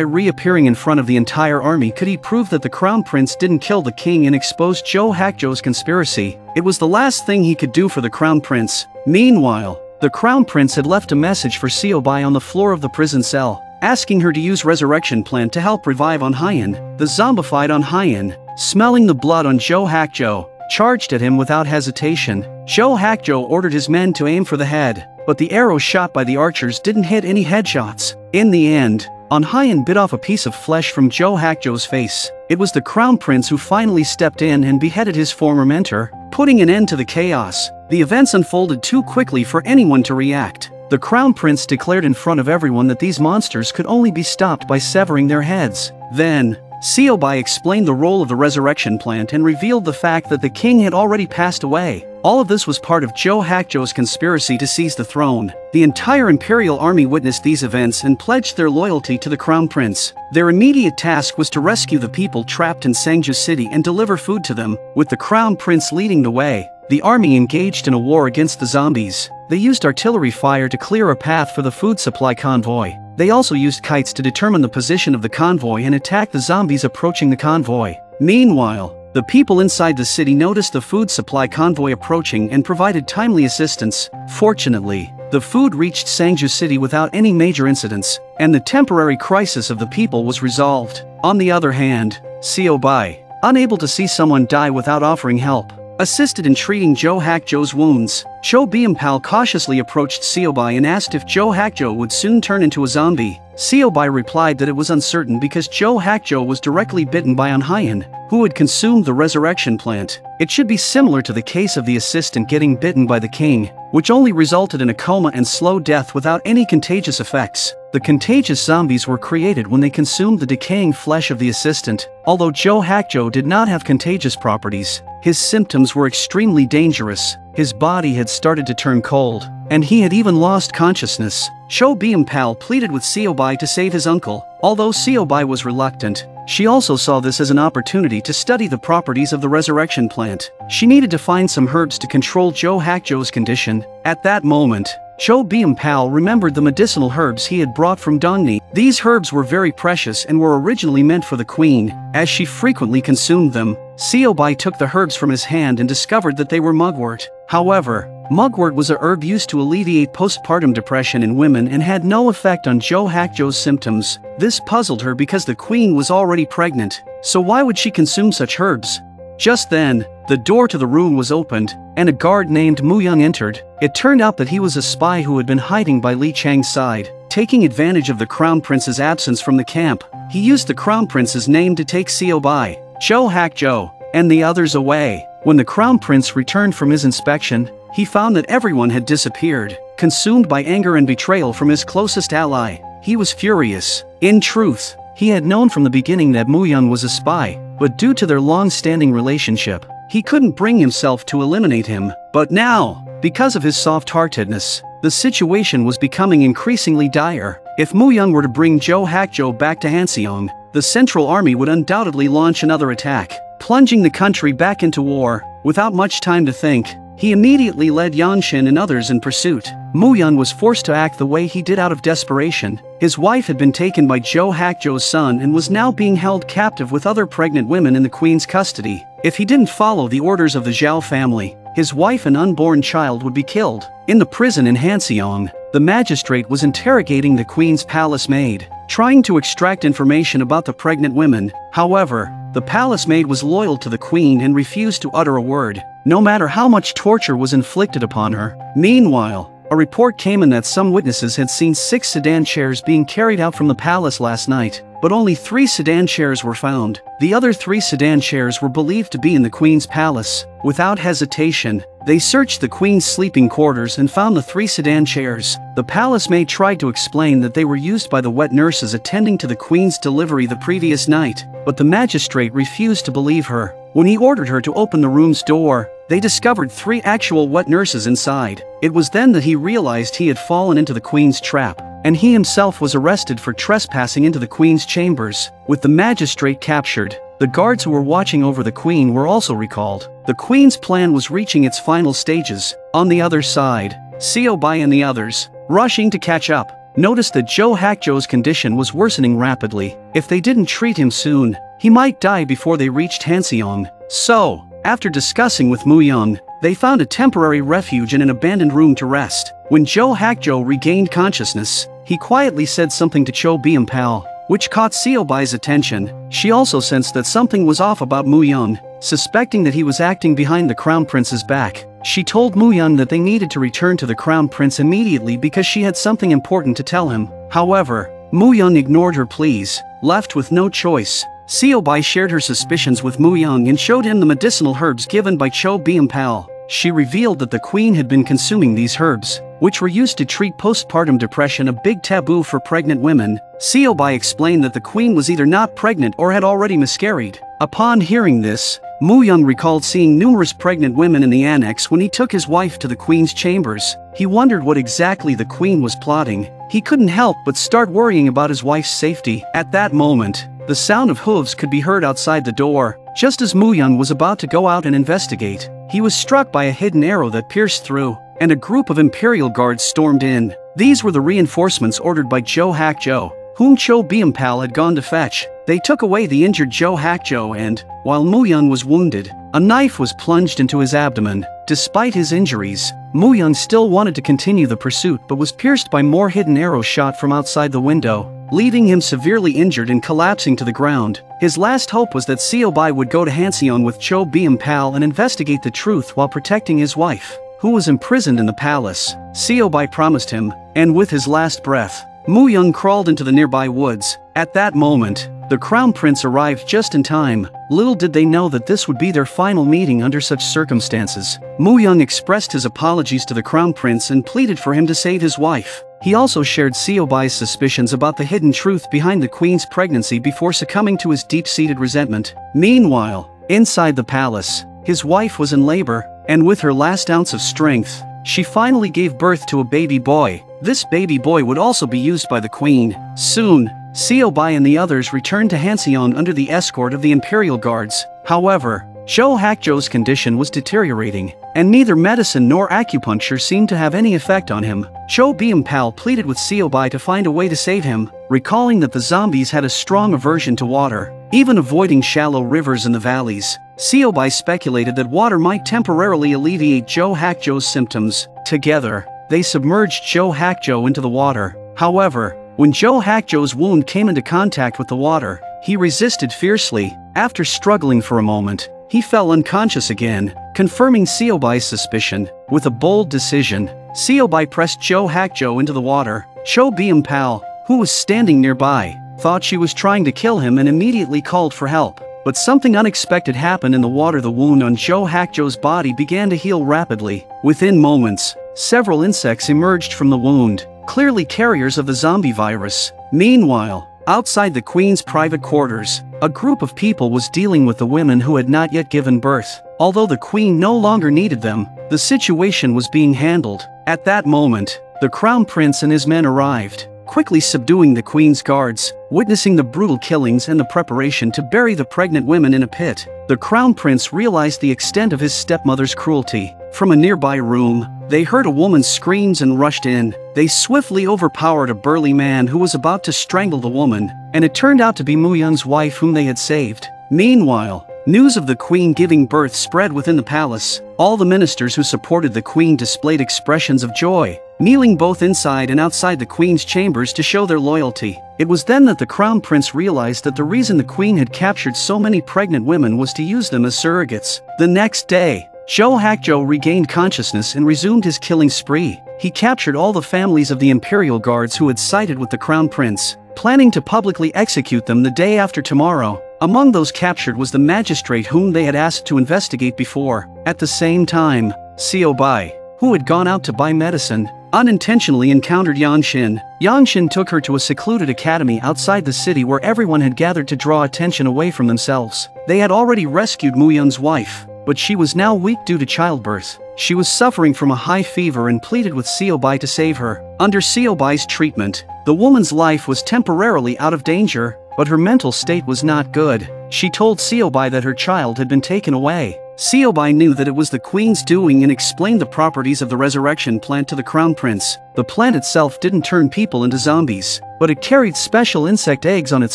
reappearing in front of the entire army could he prove that the crown prince didn't kill the king and expose Joe Hakjo's conspiracy. It was the last thing he could do for the crown prince. Meanwhile, the crown prince had left a message for Siobai on the floor of the prison cell, asking her to use resurrection plan to help revive Anhayan. The zombified Anhayan, smelling the blood on Joe Hakjo, charged at him without hesitation. Joe Hakjo ordered his men to aim for the head, but the arrow shot by the archers didn't hit any headshots. In the end, Anhayan bit off a piece of flesh from Joe Hakjo's face. It was the crown prince who finally stepped in and beheaded his former mentor, putting an end to the chaos. The events unfolded too quickly for anyone to react. The crown prince declared in front of everyone that these monsters could only be stopped by severing their heads. Then, Siobai explained the role of the resurrection plant and revealed the fact that the king had already passed away. All of this was part of Joe Hakjo's conspiracy to seize the throne. The entire Imperial Army witnessed these events and pledged their loyalty to the crown prince. Their immediate task was to rescue the people trapped in Sangju City and deliver food to them. With the crown prince leading the way, the army engaged in a war against the zombies. They used artillery fire to clear a path for the food supply convoy. They also used kites to determine the position of the convoy and attack the zombies approaching the convoy. Meanwhile, the people inside the city noticed the food supply convoy approaching and provided timely assistance. Fortunately, the food reached Sangju City without any major incidents, and the temporary crisis of the people was resolved. On the other hand, Siobai, unable to see someone die without offering help, assisted in treating Joe Hakjo's wounds. Cho Byung-pal cautiously approached Siobai and asked if Joe Hakjo would soon turn into a zombie. Siobai replied that it was uncertain because Joe Hakjo was directly bitten by Anhayan, who had consumed the resurrection plant. It should be similar to the case of the assistant getting bitten by the king, which only resulted in a coma and slow death without any contagious effects. The contagious zombies were created when they consumed the decaying flesh of the assistant. Although Joe Hakjo did not have contagious properties, his symptoms were extremely dangerous. His body had started to turn cold, and he had even lost consciousness. Cho Byung-pal pleaded with Siobai to save his uncle. Although Siobai was reluctant, she also saw this as an opportunity to study the properties of the resurrection plant. She needed to find some herbs to control Joe Hakjo's condition. At that moment, Cho Byung-pal remembered the medicinal herbs he had brought from Dongni. These herbs were very precious and were originally meant for the queen, as she frequently consumed them. Siobai took the herbs from his hand and discovered that they were mugwort. However, mugwort was a herb used to alleviate postpartum depression in women and had no effect on Joe Hakjo's symptoms. This puzzled her because the queen was already pregnant, so why would she consume such herbs? Just then, the door to the room was opened, and a guard named Muyang entered. It turned out that he was a spy who had been hiding by Li Chang's side. Taking advantage of the crown prince's absence from the camp, he used the crown prince's name to take Siobai, Joe Hakjo, and the others away. When the crown prince returned from his inspection, he found that everyone had disappeared. Consumed by anger and betrayal from his closest ally, he was furious. In truth, he had known from the beginning that Muyang was a spy, but due to their long-standing relationship, he couldn't bring himself to eliminate him. But now, because of his soft-heartedness, the situation was becoming increasingly dire. If Muyang were to bring Joe Hakjo back to Hanseong, the Central Army would undoubtedly launch another attack, plunging the country back into war. Without much time to think, he immediately led Yanshin and others in pursuit. Muyang was forced to act the way he did out of desperation. His wife had been taken by Joe Hakjo's son and was now being held captive with other pregnant women in the queen's custody. If he didn't follow the orders of the Zhao family, his wife and unborn child would be killed. In the prison in Hanseong, the magistrate was interrogating the queen's palace maid, trying to extract information about the pregnant women. However, the palace maid was loyal to the queen and refused to utter a word, no matter how much torture was inflicted upon her. Meanwhile, a report came in that some witnesses had seen six sedan chairs being carried out from the palace last night, but only three sedan chairs were found. The other three sedan chairs were believed to be in the queen's palace. Without hesitation, they searched the queen's sleeping quarters and found the three sedan chairs. The palace maid tried to explain that they were used by the wet nurses attending to the queen's delivery the previous night, but the magistrate refused to believe her. When he ordered her to open the room's door, They discovered three actual wet nurses inside. It was then that he realized he had fallen into the Queen's trap, and he himself was arrested for trespassing into the Queen's chambers. With the magistrate captured, the guards who were watching over the Queen were also recalled. The Queen's plan was reaching its final stages. On the other side, Xiao Bai and the others, rushing to catch up, noticed that Zhou Hakzhou's condition was worsening rapidly. If they didn't treat him soon, he might die before they reached Hanxiong. So, after discussing with Mu Yong, they found a temporary refuge in an abandoned room to rest. When Zhou Hakzhou regained consciousness, he quietly said something to Cho Byung-pao, which caught Xiao Bai's attention. She also sensed that something was off about Mu Yong, suspecting that he was acting behind the Crown Prince's back. She told Mu Yong that they needed to return to the Crown Prince immediately because she had something important to tell him. However, Mu Yong ignored her pleas, left with no choice. Xiao Bai shared her suspicions with Mu Yong and showed him the medicinal herbs given by Cho Byung-pao. She revealed that the Queen had been consuming these herbs, which were used to treat postpartum depression, a big taboo for pregnant women. Xiao Bai explained that the Queen was either not pregnant or had already miscarried. Upon hearing this, Mu Yong recalled seeing numerous pregnant women in the annex when he took his wife to the Queen's chambers. He wondered what exactly the Queen was plotting. He couldn't help but start worrying about his wife's safety. At that moment, the sound of hooves could be heard outside the door. Just as Mu Yong was about to go out and investigate, he was struck by a hidden arrow that pierced through, and a group of Imperial guards stormed in. These were the reinforcements ordered by Zhou Hakzhou, whom Cho Byung-pao had gone to fetch. They took away the injured Zhou Hakzhou and, while Mu Yong was wounded, a knife was plunged into his abdomen. Despite his injuries, Mu Yong still wanted to continue the pursuit but was pierced by more hidden arrows shot from outside the window, leaving him severely injured and collapsing to the ground. His last hope was that Xiao Bai would go to Hanxiong with Cho Byung-pao and investigate the truth while protecting his wife, who was imprisoned in the palace. Xiao Bai promised him, and with his last breath, Mu Yong crawled into the nearby woods. At that moment, the Crown Prince arrived just in time. Little did they know that this would be their final meeting under such circumstances. Mu Yong expressed his apologies to the Crown Prince and pleaded for him to save his wife. He also shared Xiao Bai's suspicions about the hidden truth behind the Queen's pregnancy before succumbing to his deep-seated resentment. Meanwhile, inside the palace, his wife was in labor, and with her last ounce of strength, she finally gave birth to a baby boy. This baby boy would also be used by the Queen. Soon, Xiao Bai and the others returned to Hanxiong under the escort of the Imperial Guards. However, Zhou Hakzhou's condition was deteriorating, and neither medicine nor acupuncture seemed to have any effect on him. Cho Byung-pao pleaded with Xiao Bai to find a way to save him, recalling that the zombies had a strong aversion to water, even avoiding shallow rivers in the valleys. Xiao Bai speculated that water might temporarily alleviate Zhou Hakzhou's symptoms. Together, they submerged Zhou Hakzhou into the water. However, when Zhou Hakzhou's wound came into contact with the water, he resisted fiercely. After struggling for a moment, he fell unconscious again, confirming Xiao Bai's suspicion. With a bold decision, Xiao Bai pressed Zhou Hakzhou into the water. Cho Byung-pao, who was standing nearby, thought she was trying to kill him and immediately called for help. But something unexpected happened in the water. The wound on Zhou Hakzhou's body began to heal rapidly. Within moments, several insects emerged from the wound, clearly carriers of the zombie virus. Meanwhile, outside the Queen's private quarters, a group of people was dealing with the women who had not yet given birth. Although the Queen no longer needed them, the situation was being handled. At that moment, the Crown Prince and his men arrived, quickly subduing the Queen's guards. Witnessing the brutal killings and the preparation to bury the pregnant women in a pit, the Crown Prince realized the extent of his stepmother's cruelty. From a nearby room, they heard a woman's screams and rushed in. They swiftly overpowered a burly man who was about to strangle the woman, and it turned out to be Mu Yong's wife whom they had saved. Meanwhile, news of the Queen giving birth spread within the palace. All the ministers who supported the Queen displayed expressions of joy, kneeling both inside and outside the Queen's chambers to show their loyalty. It was then that the Crown Prince realized that the reason the Queen had captured so many pregnant women was to use them as surrogates. The next day, Zhou Hakzhou regained consciousness and resumed his killing spree. He captured all the families of the Imperial Guards who had sided with the Crown Prince, planning to publicly execute them the day after tomorrow. Among those captured was the magistrate whom they had asked to investigate before. At the same time, Xiao Bai, who had gone out to buy medicine, unintentionally encountered Yangshin. Yangshin took her to a secluded academy outside the city where everyone had gathered to draw attention away from themselves. They had already rescued Mu Yong's wife, but she was now weak due to childbirth. She was suffering from a high fever and pleaded with Seobai to save her. Under Seobai's treatment, the woman's life was temporarily out of danger, but her mental state was not good. She told Seobai that her child had been taken away. Seobai knew that it was the queen's doing and explained the properties of the resurrection plant to the crown prince. The plant itself didn't turn people into zombies, but it carried special insect eggs on its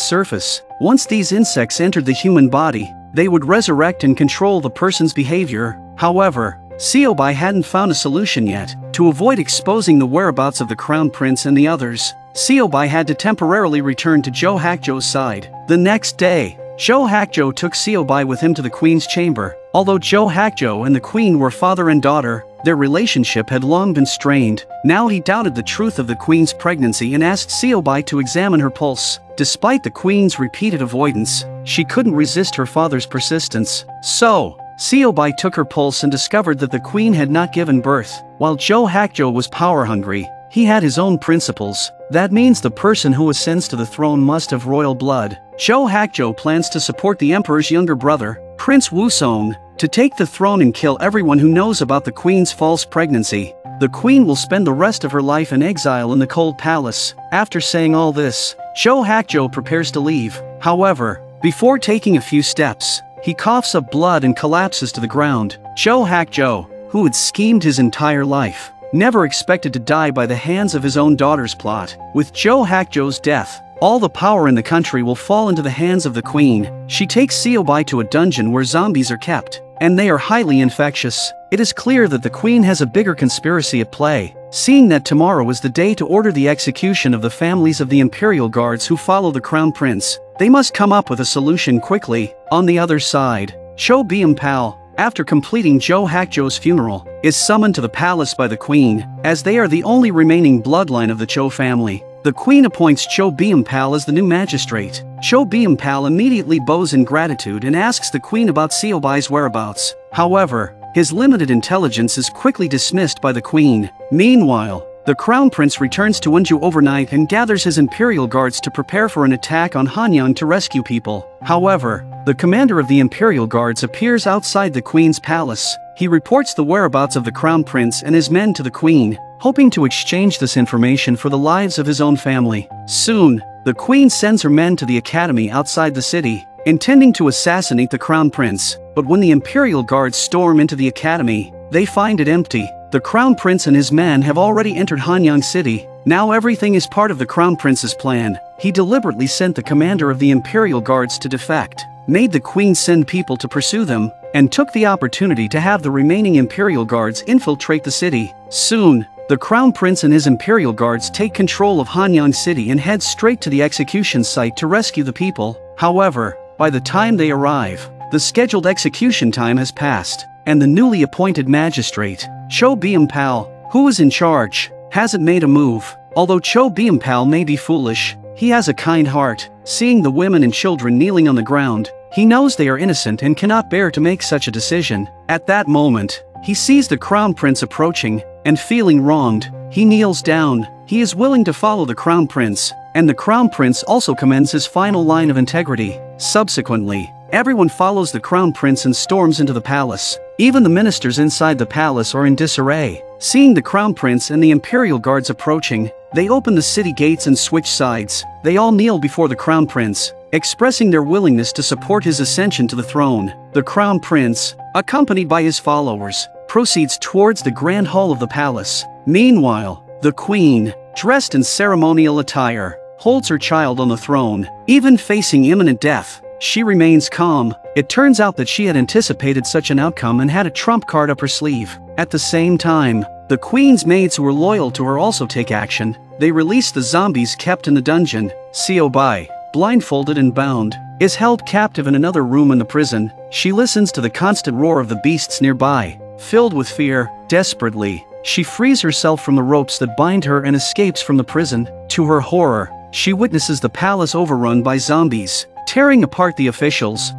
surface. Once these insects entered the human body, they would resurrect and control the person's behavior. However, Seobai hadn't found a solution yet. To avoid exposing the whereabouts of the crown prince and the others, Seobai had to temporarily return to Jo Hakjo's side. The next day, Jo Hakjo took Seobai with him to the queen's chamber. Although Jo Hakjo and the queen were father and daughter, their relationship had long been strained. Now he doubted the truth of the queen's pregnancy and asked Seobai to examine her pulse. Despite the queen's repeated avoidance, she couldn't resist her father's persistence. So, Seobai took her pulse and discovered that the queen had not given birth. While Jo Hakjo was power-hungry, he had his own principles. That means the person who ascends to the throne must have royal blood. Jo Hakjo plans to support the emperor's younger brother, Prince Wusong, to take the throne and kill everyone who knows about the queen's false pregnancy. The queen will spend the rest of her life in exile in the Cold Palace. After saying all this, Jo Hakjo prepares to leave. However, before taking a few steps, he coughs up blood and collapses to the ground. Jo Hakjo, who had schemed his entire life, never expected to die by the hands of his own daughter's plot. With Jo Hakjo's death, all the power in the country will fall into the hands of the queen. She takes Seobai to a dungeon where zombies are kept, and they are highly infectious. It is clear that the queen has a bigger conspiracy at play. Seeing that tomorrow is the day to order the execution of the families of the imperial guards who follow the crown prince, they must come up with a solution quickly. On the other side, Cho Byung-pal, after completing Jo Hakjo's funeral, is summoned to the palace by the queen, as they are the only remaining bloodline of the Cho family. The queen appoints Cho Byung-pal as the new magistrate. Cho Byung-pal immediately bows in gratitude and asks the queen about Seobai's whereabouts. However, his limited intelligence is quickly dismissed by the queen. Meanwhile, the crown prince returns to Wonju overnight and gathers his imperial guards to prepare for an attack on Hanyang to rescue people. However, the commander of the imperial guards appears outside the queen's palace. He reports the whereabouts of the crown prince and his men to the queen, hoping to exchange this information for the lives of his own family. Soon, the queen sends her men to the academy outside the city, intending to assassinate the crown prince. But when the imperial guards storm into the academy, they find it empty. The crown prince and his men have already entered Hanyang City. Now everything is part of the crown prince's plan. He deliberately sent the commander of the imperial guards to defect, made the queen send people to pursue them, and took the opportunity to have the remaining imperial guards infiltrate the city. Soon, the crown prince and his imperial guards take control of Hanyang City and head straight to the execution site to rescue the people. However, by the time they arrive, the scheduled execution time has passed, and the newly appointed magistrate, Cho Byung-pal, who is in charge, hasn't made a move. Although Cho Byung-pal may be foolish, he has a kind heart. Seeing the women and children kneeling on the ground, he knows they are innocent and cannot bear to make such a decision. At that moment, he sees the crown prince approaching, and feeling wronged, he kneels down. He is willing to follow the crown prince, and the crown prince also commends his final line of integrity. Subsequently, everyone follows the crown prince and storms into the palace. Even the ministers inside the palace are in disarray. Seeing the crown prince and the imperial guards approaching, they open the city gates and switch sides. They all kneel before the crown prince, expressing their willingness to support his ascension to the throne. The crown prince, accompanied by his followers, proceeds towards the grand hall of the palace. Meanwhile, the queen, dressed in ceremonial attire, holds her child on the throne. Even facing imminent death, she remains calm. It turns out that she had anticipated such an outcome and had a trump card up her sleeve. At the same time, the queen's maids who were loyal to her also take action. They release the zombies kept in the dungeon. Seobai, blindfolded and bound, is held captive in another room in the prison. She listens to the constant roar of the beasts nearby. Filled with fear, desperately, she frees herself from the ropes that bind her and escapes from the prison. To her horror, she witnesses the palace overrun by zombies, tearing apart the officials.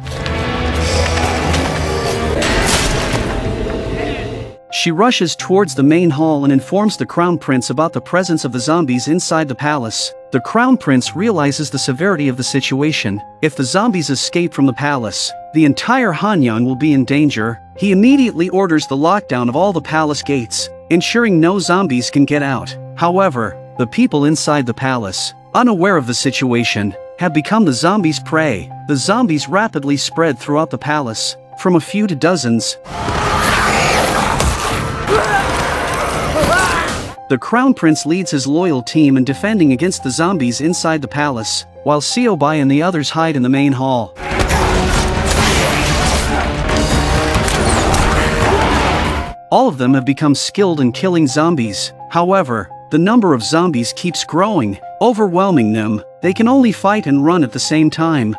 She rushes towards the main hall and informs the crown prince about the presence of the zombies inside the palace. The Crown Prince realizes the severity of the situation. If the zombies escape from the palace, the entire Hanyang will be in danger. He immediately orders the lockdown of all the palace gates, ensuring no zombies can get out. However, the people inside the palace, unaware of the situation, have become the zombies' prey. The zombies rapidly spread throughout the palace, from a few to dozens. The Crown Prince leads his loyal team in defending against the zombies inside the palace, while Seo Bai and the others hide in the main hall. All of them have become skilled in killing zombies. However, the number of zombies keeps growing, overwhelming them. They can only fight and run at the same time.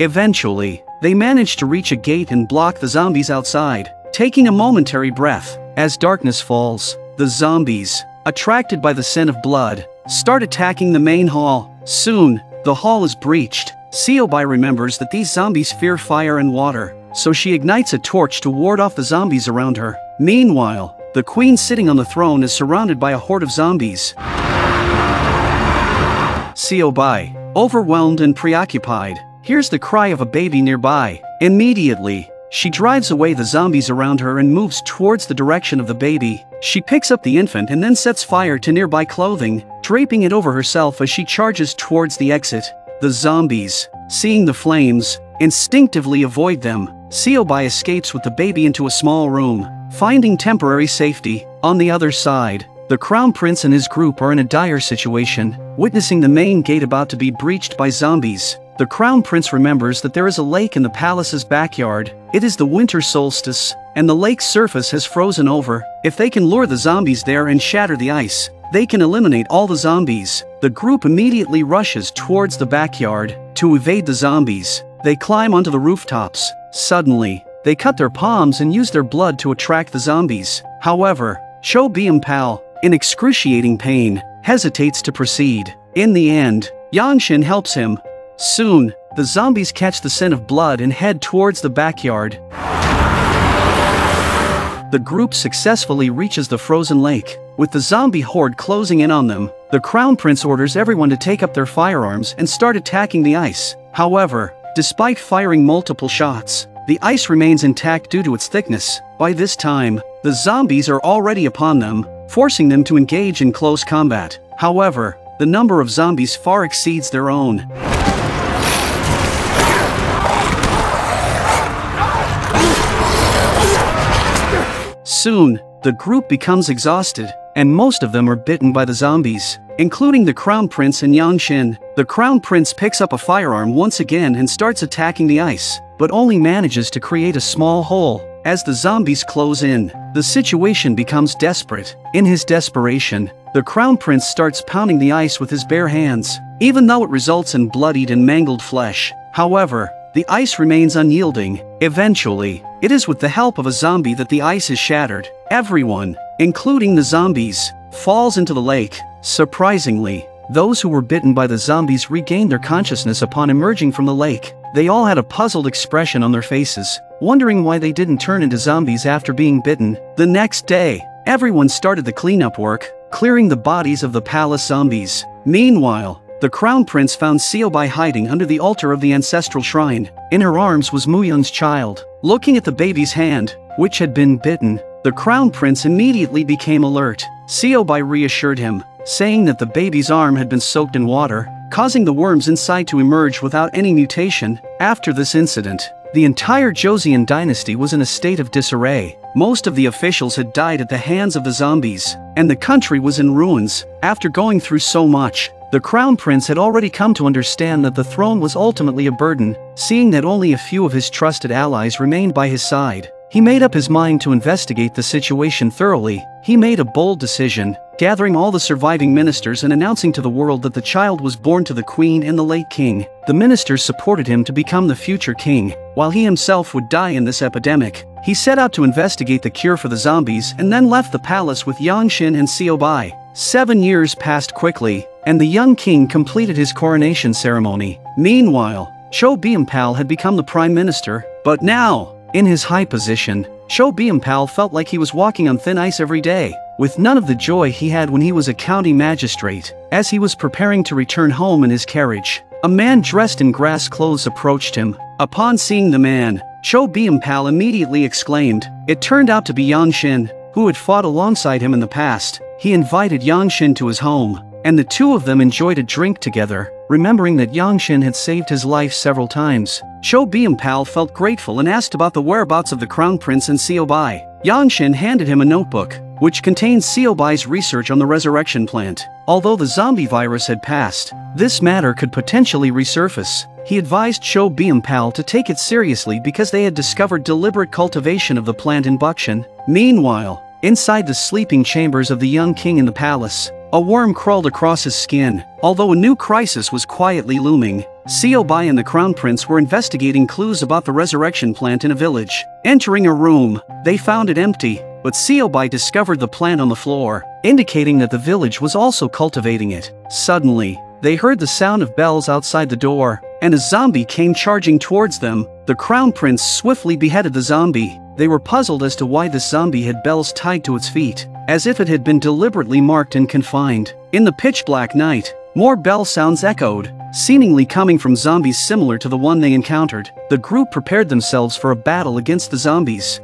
Eventually, they manage to reach a gate and block the zombies outside. Taking a momentary breath, as darkness falls, the zombies, attracted by the scent of blood, start attacking the main hall. Soon, the hall is breached. Seo Bai remembers that these zombies fear fire and water, so she ignites a torch to ward off the zombies around her. Meanwhile, the queen sitting on the throne is surrounded by a horde of zombies. Seo Bai, overwhelmed and preoccupied, hears the cry of a baby nearby. Immediately, she drives away the zombies around her and moves towards the direction of the baby. She picks up the infant and then sets fire to nearby clothing, draping it over herself as she charges towards the exit. The zombies, seeing the flames, instinctively avoid them. Seo Bai escapes with the baby into a small room, finding temporary safety. On the other side, the Crown Prince and his group are in a dire situation, witnessing the main gate about to be breached by zombies. The Crown Prince remembers that there is a lake in the palace's backyard. It is the winter solstice, and the lake's surface has frozen over. If they can lure the zombies there and shatter the ice, they can eliminate all the zombies. The group immediately rushes towards the backyard. To evade the zombies, they climb onto the rooftops. Suddenly, they cut their palms and use their blood to attract the zombies. However, Cho Byung-pal, in excruciating pain, hesitates to proceed. In the end, Yangshin helps him. Soon, the zombies catch the scent of blood and head towards the backyard. The group successfully reaches the frozen lake. With the zombie horde closing in on them, the Crown Prince orders everyone to take up their firearms and start attacking the ice. However, despite firing multiple shots, the ice remains intact due to its thickness. By this time, the zombies are already upon them, forcing them to engage in close combat. However, the number of zombies far exceeds their own. Soon, the group becomes exhausted, and most of them are bitten by the zombies, including the Crown Prince and Yangshin. The Crown Prince picks up a firearm once again and starts attacking the ice, but only manages to create a small hole. As the zombies close in, the situation becomes desperate. In his desperation, the Crown Prince starts pounding the ice with his bare hands, even though it results in bloodied and mangled flesh. However, the ice remains unyielding. Eventually, it is with the help of a zombie that the ice is shattered. Everyone, including the zombies, falls into the lake. Surprisingly, those who were bitten by the zombies regained their consciousness upon emerging from the lake. They all had a puzzled expression on their faces, wondering why they didn't turn into zombies after being bitten. The next day, everyone started the cleanup work, clearing the bodies of the palace zombies. Meanwhile, the Crown Prince found Seo Bai hiding under the altar of the ancestral shrine. In her arms was Muyeon's child. Looking at the baby's hand, which had been bitten, the Crown Prince immediately became alert. Seo Bai reassured him, saying that the baby's arm had been soaked in water, causing the worms inside to emerge without any mutation. After this incident, the entire Joseon dynasty was in a state of disarray. Most of the officials had died at the hands of the zombies, and the country was in ruins. After going through so much, the Crown Prince had already come to understand that the throne was ultimately a burden. Seeing that only a few of his trusted allies remained by his side, he made up his mind to investigate the situation thoroughly. He made a bold decision, gathering all the surviving ministers and announcing to the world that the child was born to the queen and the late king. The ministers supported him to become the future king, while he himself would die in this epidemic. He set out to investigate the cure for the zombies and then left the palace with Yangshin and Seo Bai. Seven years passed quickly, and the young king completed his coronation ceremony. Meanwhile, Cho Byung-pal had become the prime minister, but now, in his high position, Cho Byung-pal felt like he was walking on thin ice every day. with none of the joy he had when he was a county magistrate. As he was preparing to return home in his carriage, a man dressed in grass clothes approached him. Upon seeing the man, Cho Byung-pal immediately exclaimed. It turned out to be Yangshin, who had fought alongside him in the past. He invited Yangshin to his home, and the two of them enjoyed a drink together. Remembering that Yangshin had saved his life several times, Cho Byung-pal felt grateful and asked about the whereabouts of the Crown Prince and Seobai. Yangshin handed him a notebook, which contained Seobai's research on the resurrection plant. Although the zombie virus had passed, this matter could potentially resurface. He advised Cho Byung-pal to take it seriously because they had discovered deliberate cultivation of the plant in Bukchon. Meanwhile, inside the sleeping chambers of the young king in the palace, a worm crawled across his skin. Although a new crisis was quietly looming, Seobai and the Crown Prince were investigating clues about the resurrection plant in a village. Entering a room, they found it empty, but Seobai discovered the plant on the floor, indicating that the village was also cultivating it. Suddenly, they heard the sound of bells outside the door, and a zombie came charging towards them. The Crown Prince swiftly beheaded the zombie. They were puzzled as to why this zombie had bells tied to its feet, as if it had been deliberately marked and confined. In the pitch-black night, more bell sounds echoed, seemingly coming from zombies similar to the one they encountered. The group prepared themselves for a battle against the zombies.